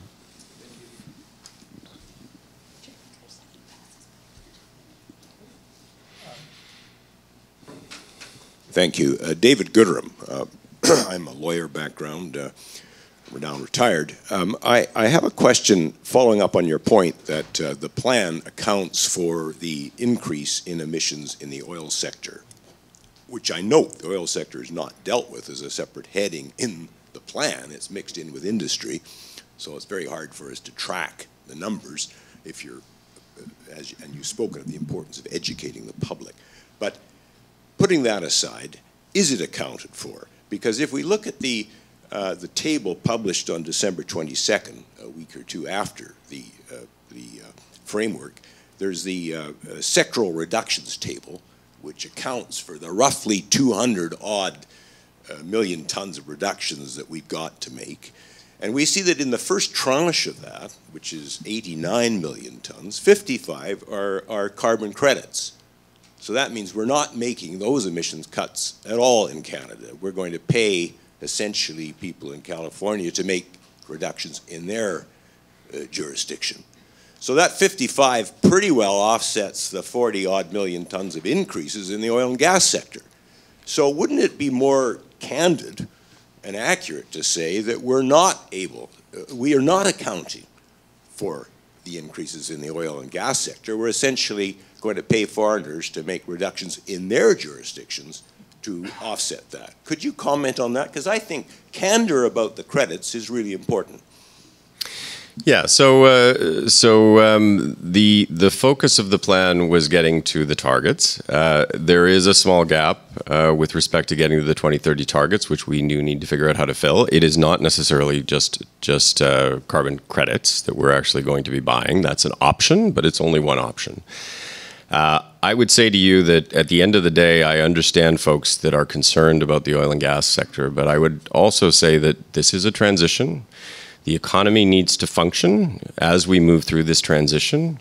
Thank you. Uh, David Gooderham. Uh, I'm a lawyer background. Uh, we're now retired. Um, I, I have a question following up on your point that uh, the plan accounts for the increase in emissions in the oil sector, which I note the oil sector is not dealt with as a separate heading in the plan. It's mixed in with industry, so it's very hard for us to track the numbers if you're, as, and you've spoken of the importance of educating the public. But putting that aside, is it accounted for? Because if we look at the, uh, the table published on December twenty-second, a week or two after the, uh, the uh, framework, there's the uh, uh, sectoral reductions table, which accounts for the roughly two hundred odd uh, million tons of reductions that we've got to make. And we see that in the first tranche of that, which is eighty-nine million tons, fifty-five are, are carbon credits. So that means we're not making those emissions cuts at all in Canada. We're going to pay, essentially, people in California to make reductions in their uh, jurisdiction. So that fifty-five pretty well offsets the forty odd million tons of increases in the oil and gas sector. So wouldn't it be more candid and accurate to say that we're not able, uh, we are not accounting for the increases in the oil and gas sector? We're essentially going to pay foreigners to make reductions in their jurisdictions to offset that. Could you comment on that? Because I think candor about the credits is really important. Yeah, so uh, so um, the the focus of the plan was getting to the targets. Uh, there is a small gap uh, with respect to getting to the twenty thirty targets, which we do need to figure out how to fill. It is not necessarily just just uh, carbon credits that we're actually going to be buying. That's an option, but it's only one option. Uh, I would say to you that at the end of the day, I understand folks that are concerned about the oil and gas sector, but I would also say that this is a transition. The economy needs to function as we move through this transition.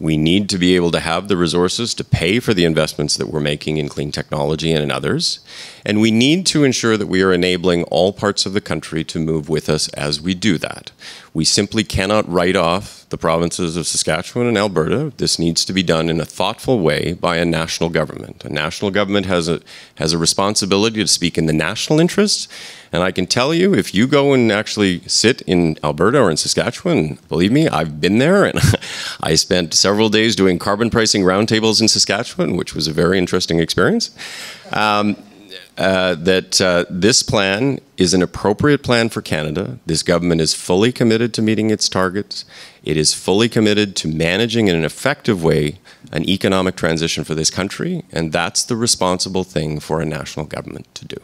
We need to be able to have the resources to pay for the investments that we're making in clean technology and in others. And we need to ensure that we are enabling all parts of the country to move with us as we do that. We simply cannot write off the provinces of Saskatchewan and Alberta. This needs to be done in a thoughtful way by a national government. A national government has a, has a responsibility to speak in the national interests. And I can tell you, if you go and actually sit in Alberta or in Saskatchewan, believe me, I've been there, and I spent several days doing carbon pricing roundtables in Saskatchewan, which was a very interesting experience. Um, uh, that uh, this plan is an appropriate plan for Canada. This government is fully committed to meeting its targets. It is fully committed to managing in an effective way an economic transition for this country, and that's the responsible thing for a national government to do.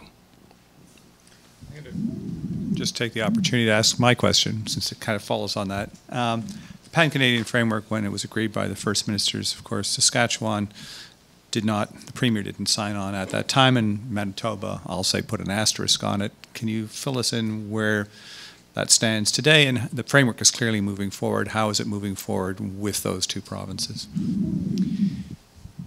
Just take the opportunity to ask my question, since it kind of follows on that. Um, the Pan-Canadian Framework, when it was agreed by the First Ministers, of course, Saskatchewan did not, the Premier didn't sign on at that time, and Manitoba, I'll say, put an asterisk on it. Can you fill us in where that stands today? And the framework is clearly moving forward. How is it moving forward with those two provinces?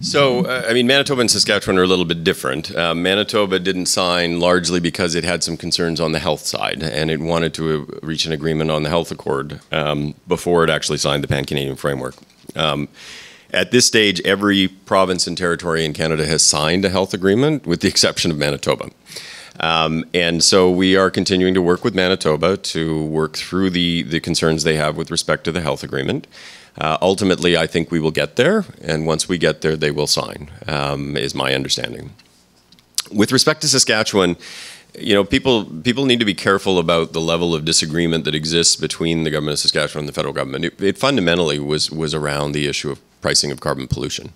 So, uh, I mean, Manitoba and Saskatchewan are a little bit different. Uh, Manitoba didn't sign largely because it had some concerns on the health side, and it wanted to uh, reach an agreement on the health accord um, before it actually signed the Pan-Canadian Framework. Um, at this stage, every province and territory in Canada has signed a health agreement, with the exception of Manitoba. Um, and so we are continuing to work with Manitoba to work through the, the concerns they have with respect to the health agreement. Uh, ultimately, I think we will get there, and once we get there, they will sign, um, is my understanding. With respect to Saskatchewan, you know, people, people need to be careful about the level of disagreement that exists between the government of Saskatchewan and the federal government. It, it fundamentally was, was around the issue of pricing of carbon pollution.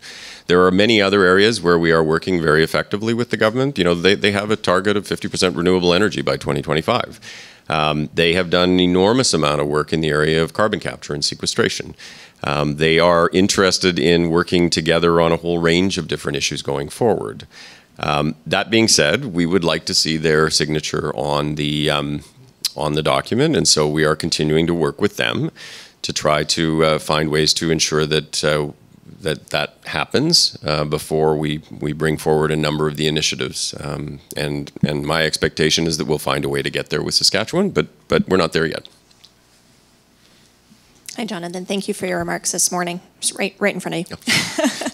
There are many other areas where we are working very effectively with the government. You know, they, they have a target of fifty percent renewable energy by twenty twenty-five. Um, they have done an enormous amount of work in the area of carbon capture and sequestration. Um, they are interested in working together on a whole range of different issues going forward. Um, that being said, we would like to see their signature on the, um, on the document, and so we are continuing to work with them to try to uh, find ways to ensure that uh, that, that happens uh, before we, we bring forward a number of the initiatives. Um, and, and my expectation is that we'll find a way to get there with Saskatchewan, but, but we're not there yet. Hi, Jonathan. Thank you for your remarks this morning. Just right, right in front of you. Yep.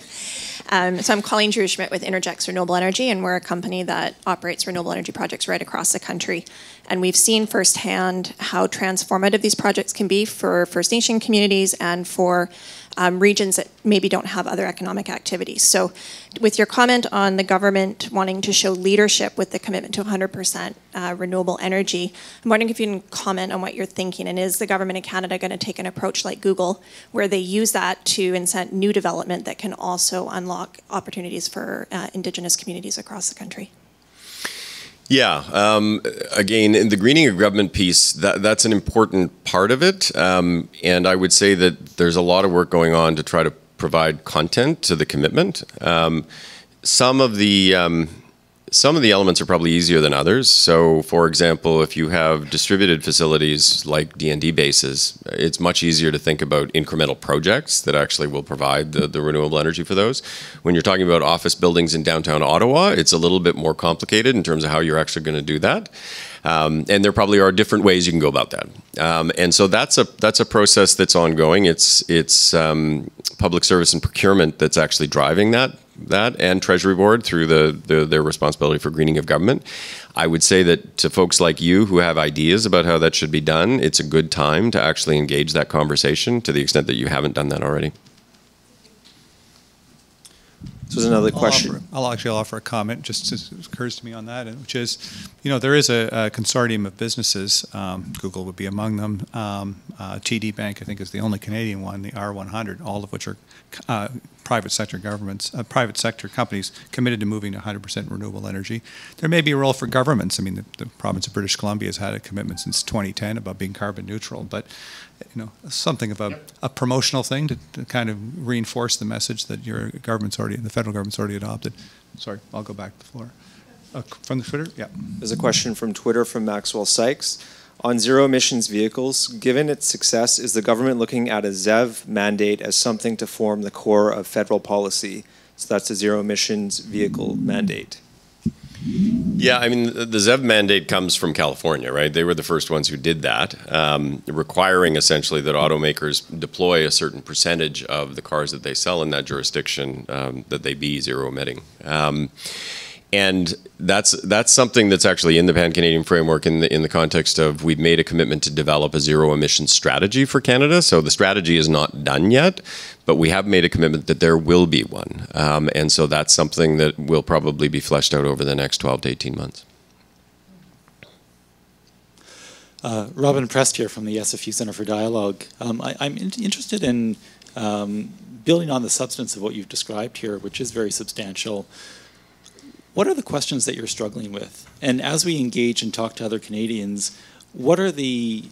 um, so I'm Colleen Drew Schmidt with Intergex Renewable Energy, and we're a company that operates renewable energy projects right across the country. And we've seen firsthand how transformative these projects can be for First Nation communities and for um, regions that maybe don't have other economic activities. So with your comment on the government wanting to show leadership with the commitment to one hundred percent uh, renewable energy, I'm wondering if you can comment on what you're thinking, and is the government of Canada going to take an approach like Google, where they use that to incent new development that can also unlock opportunities for uh, Indigenous communities across the country? Yeah. Um, again, in the greening of government piece, that, that's an important part of it. Um, and I would say that there's a lot of work going on to try to provide content to the commitment. Um, some of the um, some of the elements are probably easier than others. So, for example, if you have distributed facilities like D and D bases, it's much easier to think about incremental projects that actually will provide the, the renewable energy for those. When you're talking about office buildings in downtown Ottawa, it's a little bit more complicated in terms of how you're actually going to do that. Um, and there probably are different ways you can go about that. Um, and so that's a that's a process that's ongoing. It's, it's um, public service and procurement that's actually driving that. That and Treasury Board through the, the their responsibility for greening of government. I would say that to folks like you who have ideas about how that should be done, it's a good time to actually engage that conversation to the extent that you haven't done that already. So there's another I'll question. Offer, I'll actually offer a comment, just as it occurs to me on that, which is, you know, there is a, a consortium of businesses. Um, Google would be among them. Um, uh, T D Bank, I think, is the only Canadian one. The R one hundred, all of which are uh, private sector governments, uh, private sector companies committed to moving to one hundred percent renewable energy. There may be a role for governments. I mean, the, the province of British Columbia has had a commitment since twenty ten about being carbon neutral, but you know, something of a, a promotional thing to, to kind of reinforce the message that your government's already, the federal government's already adopted. Sorry, I'll go back to the floor. Uh, from the Twitter, yeah. There's a question from Twitter from Maxwell Sykes. On zero emissions vehicles, given its success, is the government looking at a Z E V mandate as something to form the core of federal policy? So that's a zero emissions vehicle mandate. Yeah, I mean, the Z E V mandate comes from California, right? They were the first ones who did that, um, requiring essentially that automakers deploy a certain percentage of the cars that they sell in that jurisdiction, um, that they be zero emitting. Um, And that's that's something that's actually in the Pan-Canadian framework in the in the context of we've made a commitment to develop a zero emission strategy for Canada. So the strategy is not done yet, but we have made a commitment that there will be one. Um, and so that's something that will probably be fleshed out over the next twelve to eighteen months. Uh, Robin Prest here from the S F U Center for Dialogue. Um, I, I'm in interested in um, building on the substance of what you've described here, which is very substantial. What are the questions that you're struggling with? And as we engage and talk to other Canadians, what are the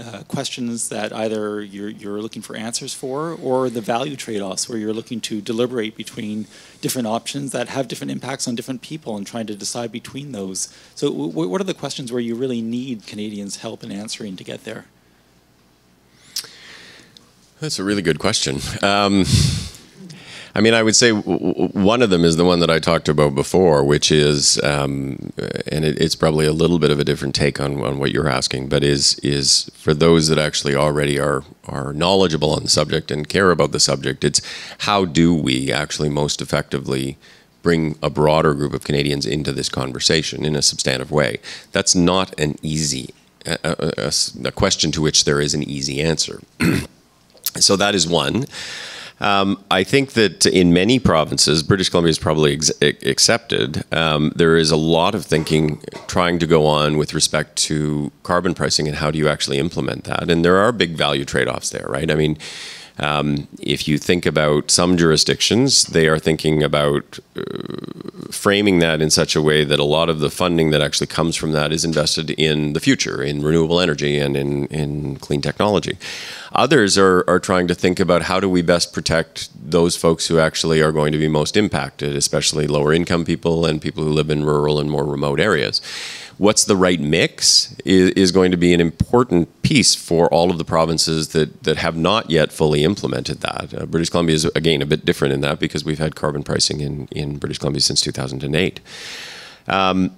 uh, questions that either you're, you're looking for answers for, or the value trade-offs where you're looking to deliberate between different options that have different impacts on different people and trying to decide between those? So w what are the questions where you really need Canadians' help in answering to get there? That's a really good question. Um, I mean, I would say one of them is the one that I talked about before, which is, um, and it, it's probably a little bit of a different take on, on what you're asking, but is is for those that actually already are are knowledgeable on the subject and care about the subject, it's how do we actually most effectively bring a broader group of Canadians into this conversation in a substantive way? That's not an easy, a, a, a question to which there is an easy answer. So that is one. Um, I think that in many provinces, British Columbia is probably ex accepted, um, there is a lot of thinking trying to go on with respect to carbon pricing and how do you actually implement that. And there are big value trade-offs there, right? I mean, um, if you think about some jurisdictions, they are thinking about uh, framing that in such a way that a lot of the funding that actually comes from that is invested in the future, in renewable energy and in, in clean technology. Others are, are trying to think about how do we best protect those folks who actually are going to be most impacted, especially lower income people and people who live in rural and more remote areas. What's the right mix is, is going to be an important piece for all of the provinces that, that have not yet fully implemented that. Uh, British Columbia is, again, a bit different in that because we've had carbon pricing in, in British Columbia since two thousand eight. Um,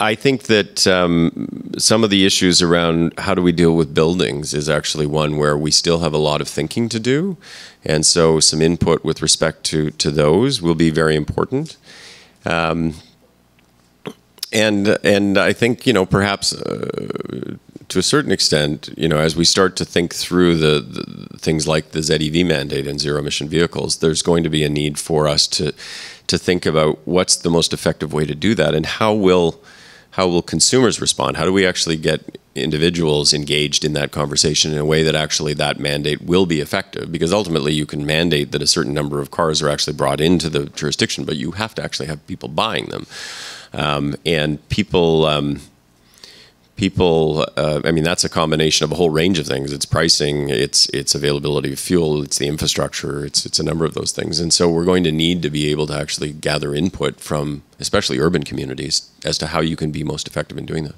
I think that um, some of the issues around how do we deal with buildings is actually one where we still have a lot of thinking to do. And so some input with respect to, to those will be very important. Um, and, and I think, you know, perhaps uh, to a certain extent, you know, as we start to think through the, the things like the Z E V mandate and zero emission vehicles, there's going to be a need for us to, to think about what's the most effective way to do that and how will... How will consumers respond? How do we actually get individuals engaged in that conversation in a way that actually that mandate will be effective? Because ultimately you can mandate that a certain number of cars are actually brought into the jurisdiction, but you have to actually have people buying them. Um, and people, um, people uh, I mean, that's a combination of a whole range of things. It's pricing, it's, it's availability of fuel, it's the infrastructure, it's, it's a number of those things. And so we're going to need to be able to actually gather input from especially urban communities, as to how you can be most effective in doing that.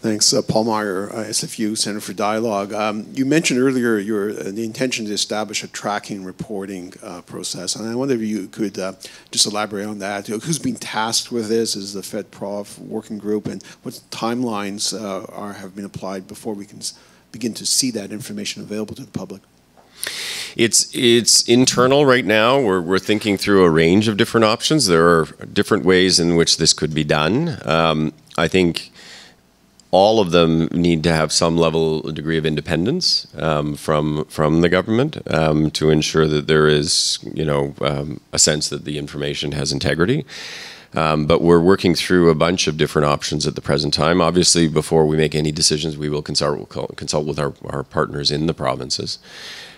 Thanks. Uh, Paul Meyer, uh, S F U Center for Dialogue. Um, you mentioned earlier your uh, the intention to establish a tracking reporting uh, process, and I wonder if you could uh, just elaborate on that. You know, who's been tasked with this? Is the FedProf working group, and what timelines uh, are have been applied before we can s begin to see that information available to the public? It's it's internal right now. We're we're thinking through a range of different options. There are different ways in which this could be done. Um, I think all of them need to have some level degree of independence um, from from the government um, to ensure that there is, you know, um, a sense that the information has integrity. Um, but we're working through a bunch of different options at the present time. Obviously, before we make any decisions, we will consult, consult with our, our partners in the provinces.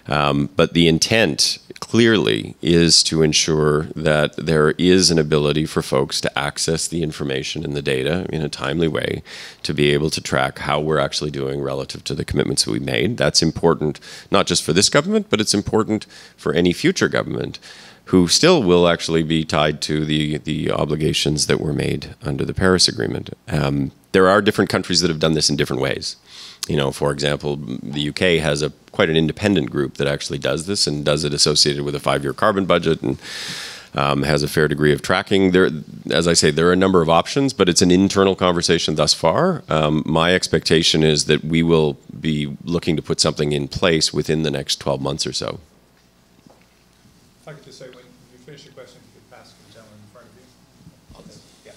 Um, but the intent clearly is to ensure that there is an ability for folks to access the information and the data in a timely way to be able to track how we're actually doing relative to the commitments that we made. That's important, not just for this government, but it's important for any future government who still will actually be tied to the, the obligations that were made under the Paris Agreement. Um, there are different countries that have done this in different ways. You know, for example, the U K has a quite an independent group that actually does this and does it associated with a five-year carbon budget and um, has a fair degree of tracking. There, as I say, there are a number of options, but it's an internal conversation thus far. Um, my expectation is that we will be looking to put something in place within the next twelve months or so. If I could just say, when you finish your question, you could pass to the gentleman in front of you.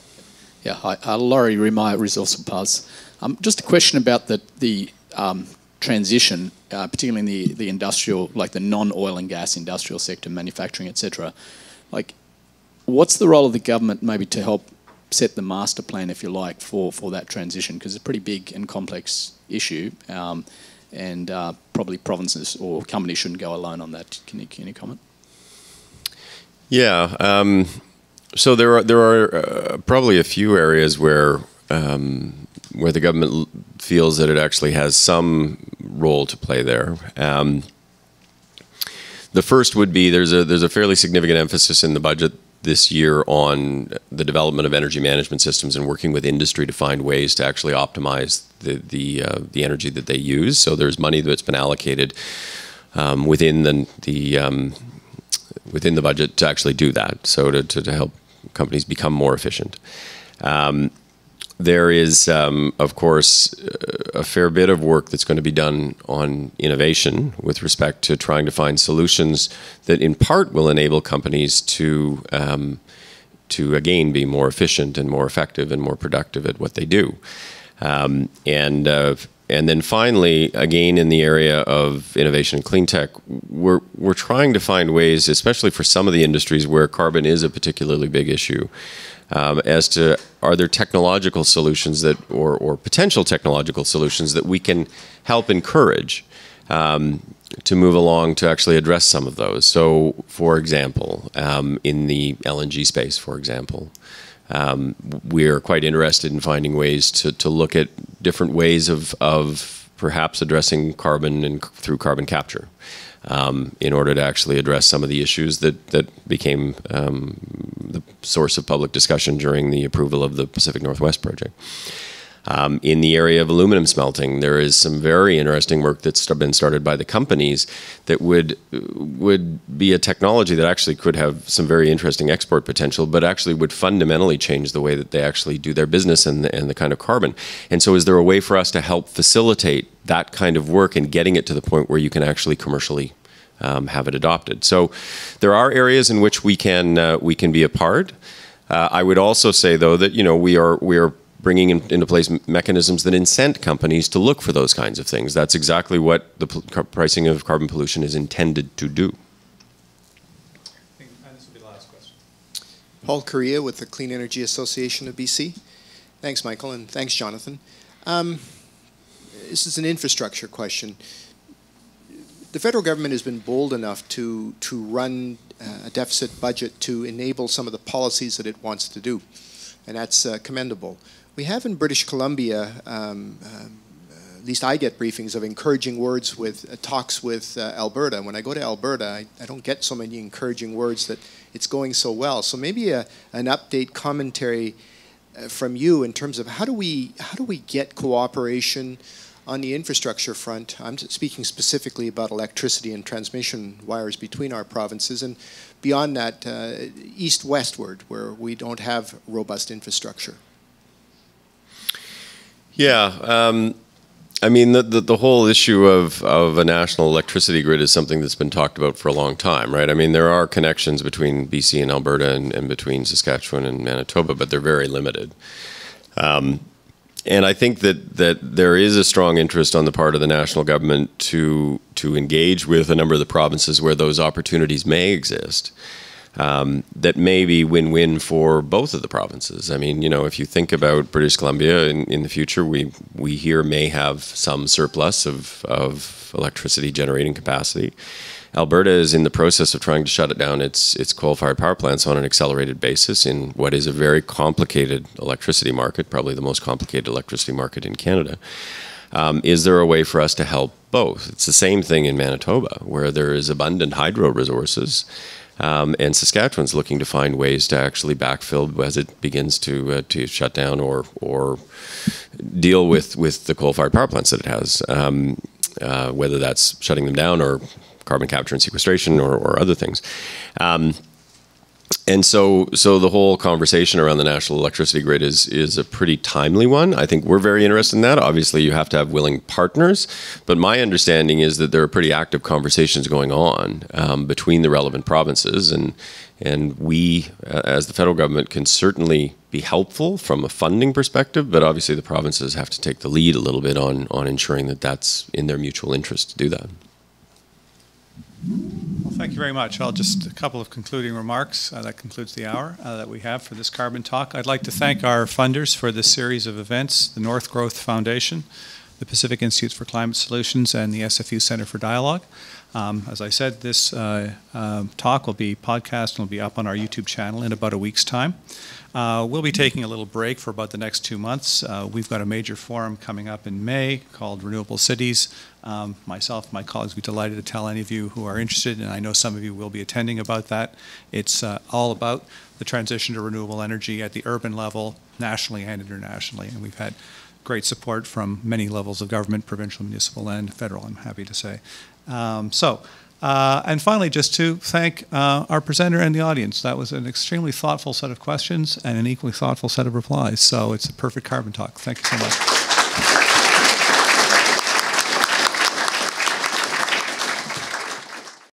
Yeah, yeah hi, uh, Laurie Remire, Resource Pass. Um, just a question about the, the um, transition, uh, particularly in the, the industrial, like the non-oil and gas industrial sector, manufacturing, et cetera. Like, what's the role of the government maybe to help set the master plan, if you like, for, for that transition? Because it's a pretty big and complex issue, um, and uh, probably provinces or companies shouldn't go alone on that. Can you, can you comment? Yeah. Um, so there are, there are uh, probably a few areas where... Um, where the government feels that it actually has some role to play there. Um, the first would be there's a, there's a fairly significant emphasis in the budget this year on the development of energy management systems and working with industry to find ways to actually optimize the, the, uh, the energy that they use. So there's money that's been allocated um, within, the, the, um, within the budget to actually do that, so to, to, to help companies become more efficient. Um, There is, um, of course, a fair bit of work that's going to be done on innovation with respect to trying to find solutions that in part will enable companies to, um, to again, be more efficient and more effective and more productive at what they do. Um, and, uh, and then finally, again, in the area of innovation and clean tech, we're, we're trying to find ways, especially for some of the industries where carbon is a particularly big issue, Um, as to are there technological solutions that, or, or potential technological solutions that we can help encourage um, to move along to actually address some of those. So, for example, um, in the L N G space, for example, um, we are quite interested in finding ways to, to look at different ways of, of perhaps addressing carbon and through carbon capture. Um, in order to actually address some of the issues that, that became um, the source of public discussion during the approval of the Pacific Northwest project. Um, in the area of aluminum smelting, there is some very interesting work that's been started by the companies that would, would be a technology that actually could have some very interesting export potential, but actually would fundamentally change the way that they actually do their business and the, and the kind of carbon. And so is there a way for us to help facilitate that kind of work and getting it to the point where you can actually commercially um, have it adopted? So there are areas in which we can uh, we can be a part. Uh, I would also say though that you know we are we are bringing in, into place mechanisms that incent companies to look for those kinds of things. That's exactly what the pricing of carbon pollution is intended to do. I think, and this will be the last question. Paul Correa with the Clean Energy Association of B C. Thanks, Michael, and thanks, Jonathan. Um, This is an infrastructure question. The federal government has been bold enough to, to run uh, a deficit budget to enable some of the policies that it wants to do, and that's uh, commendable. We have in British Columbia, um, uh, at least I get briefings of encouraging words with uh, talks with uh, Alberta. When I go to Alberta, I, I don't get so many encouraging words that it's going so well. So maybe a, an update commentary uh, from you in terms of how do we, how do we get cooperation on the infrastructure front. I'm speaking specifically about electricity and transmission wires between our provinces, and beyond that, uh, east-westward, where we don't have robust infrastructure. Yeah, um, I mean, the, the, the whole issue of, of a national electricity grid is something that's been talked about for a long time, right? I mean, there are connections between B C and Alberta and, and between Saskatchewan and Manitoba, but they're very limited. Um, and I think that that there is a strong interest on the part of the national government to to engage with a number of the provinces where those opportunities may exist. Um, that may be win-win for both of the provinces. I mean, you know, if you think about British Columbia in, in the future, we we here may have some surplus of of electricity generating capacity. Alberta is in the process of trying to shut it down its its coal-fired power plants on an accelerated basis in what is a very complicated electricity market, probably the most complicated electricity market in Canada. Um, is there a way for us to help both? It's the same thing in Manitoba, where there is abundant hydro resources. Um, and Saskatchewan's looking to find ways to actually backfill as it begins to uh, to shut down or or deal with with the coal-fired power plants that it has, um, uh, whether that's shutting them down or carbon capture and sequestration or, or other things. Um, and so so the whole conversation around the national electricity grid is is a pretty timely one. I think we're very interested in that. Obviously, you have to have willing partners, but my understanding is that there are pretty active conversations going on um, between the relevant provinces, and and we uh, as the federal government can certainly be helpful from a funding perspective, but obviously the provinces have to take the lead a little bit on on ensuring that that's in their mutual interest to do that. Well, thank you very much. I'll just a couple of concluding remarks. Uh, that concludes the hour uh, that we have for this carbon talk. I'd like to thank our funders for this series of events, the North Growth Foundation, the Pacific Institutes for Climate Solutions, and the S F U Center for Dialogue. Um, as I said, this uh, uh, talk will be podcast and will be up on our YouTube channel in about a week's time. Uh, we'll be taking a little break for about the next two months. Uh, we've got a major forum coming up in May called Renewable Cities. Um, myself, my colleagues, we're delighted to tell any of you who are interested, and I know some of you will be attending about that. It's uh, all about the transition to renewable energy at the urban level, nationally and internationally. And we've had great support from many levels of government, provincial, municipal, and federal, I'm happy to say. Um, so. Uh, and finally, just to thank uh, our presenter and the audience. That was an extremely thoughtful set of questions and an equally thoughtful set of replies. So it's a perfect carbon talk. Thank you so much.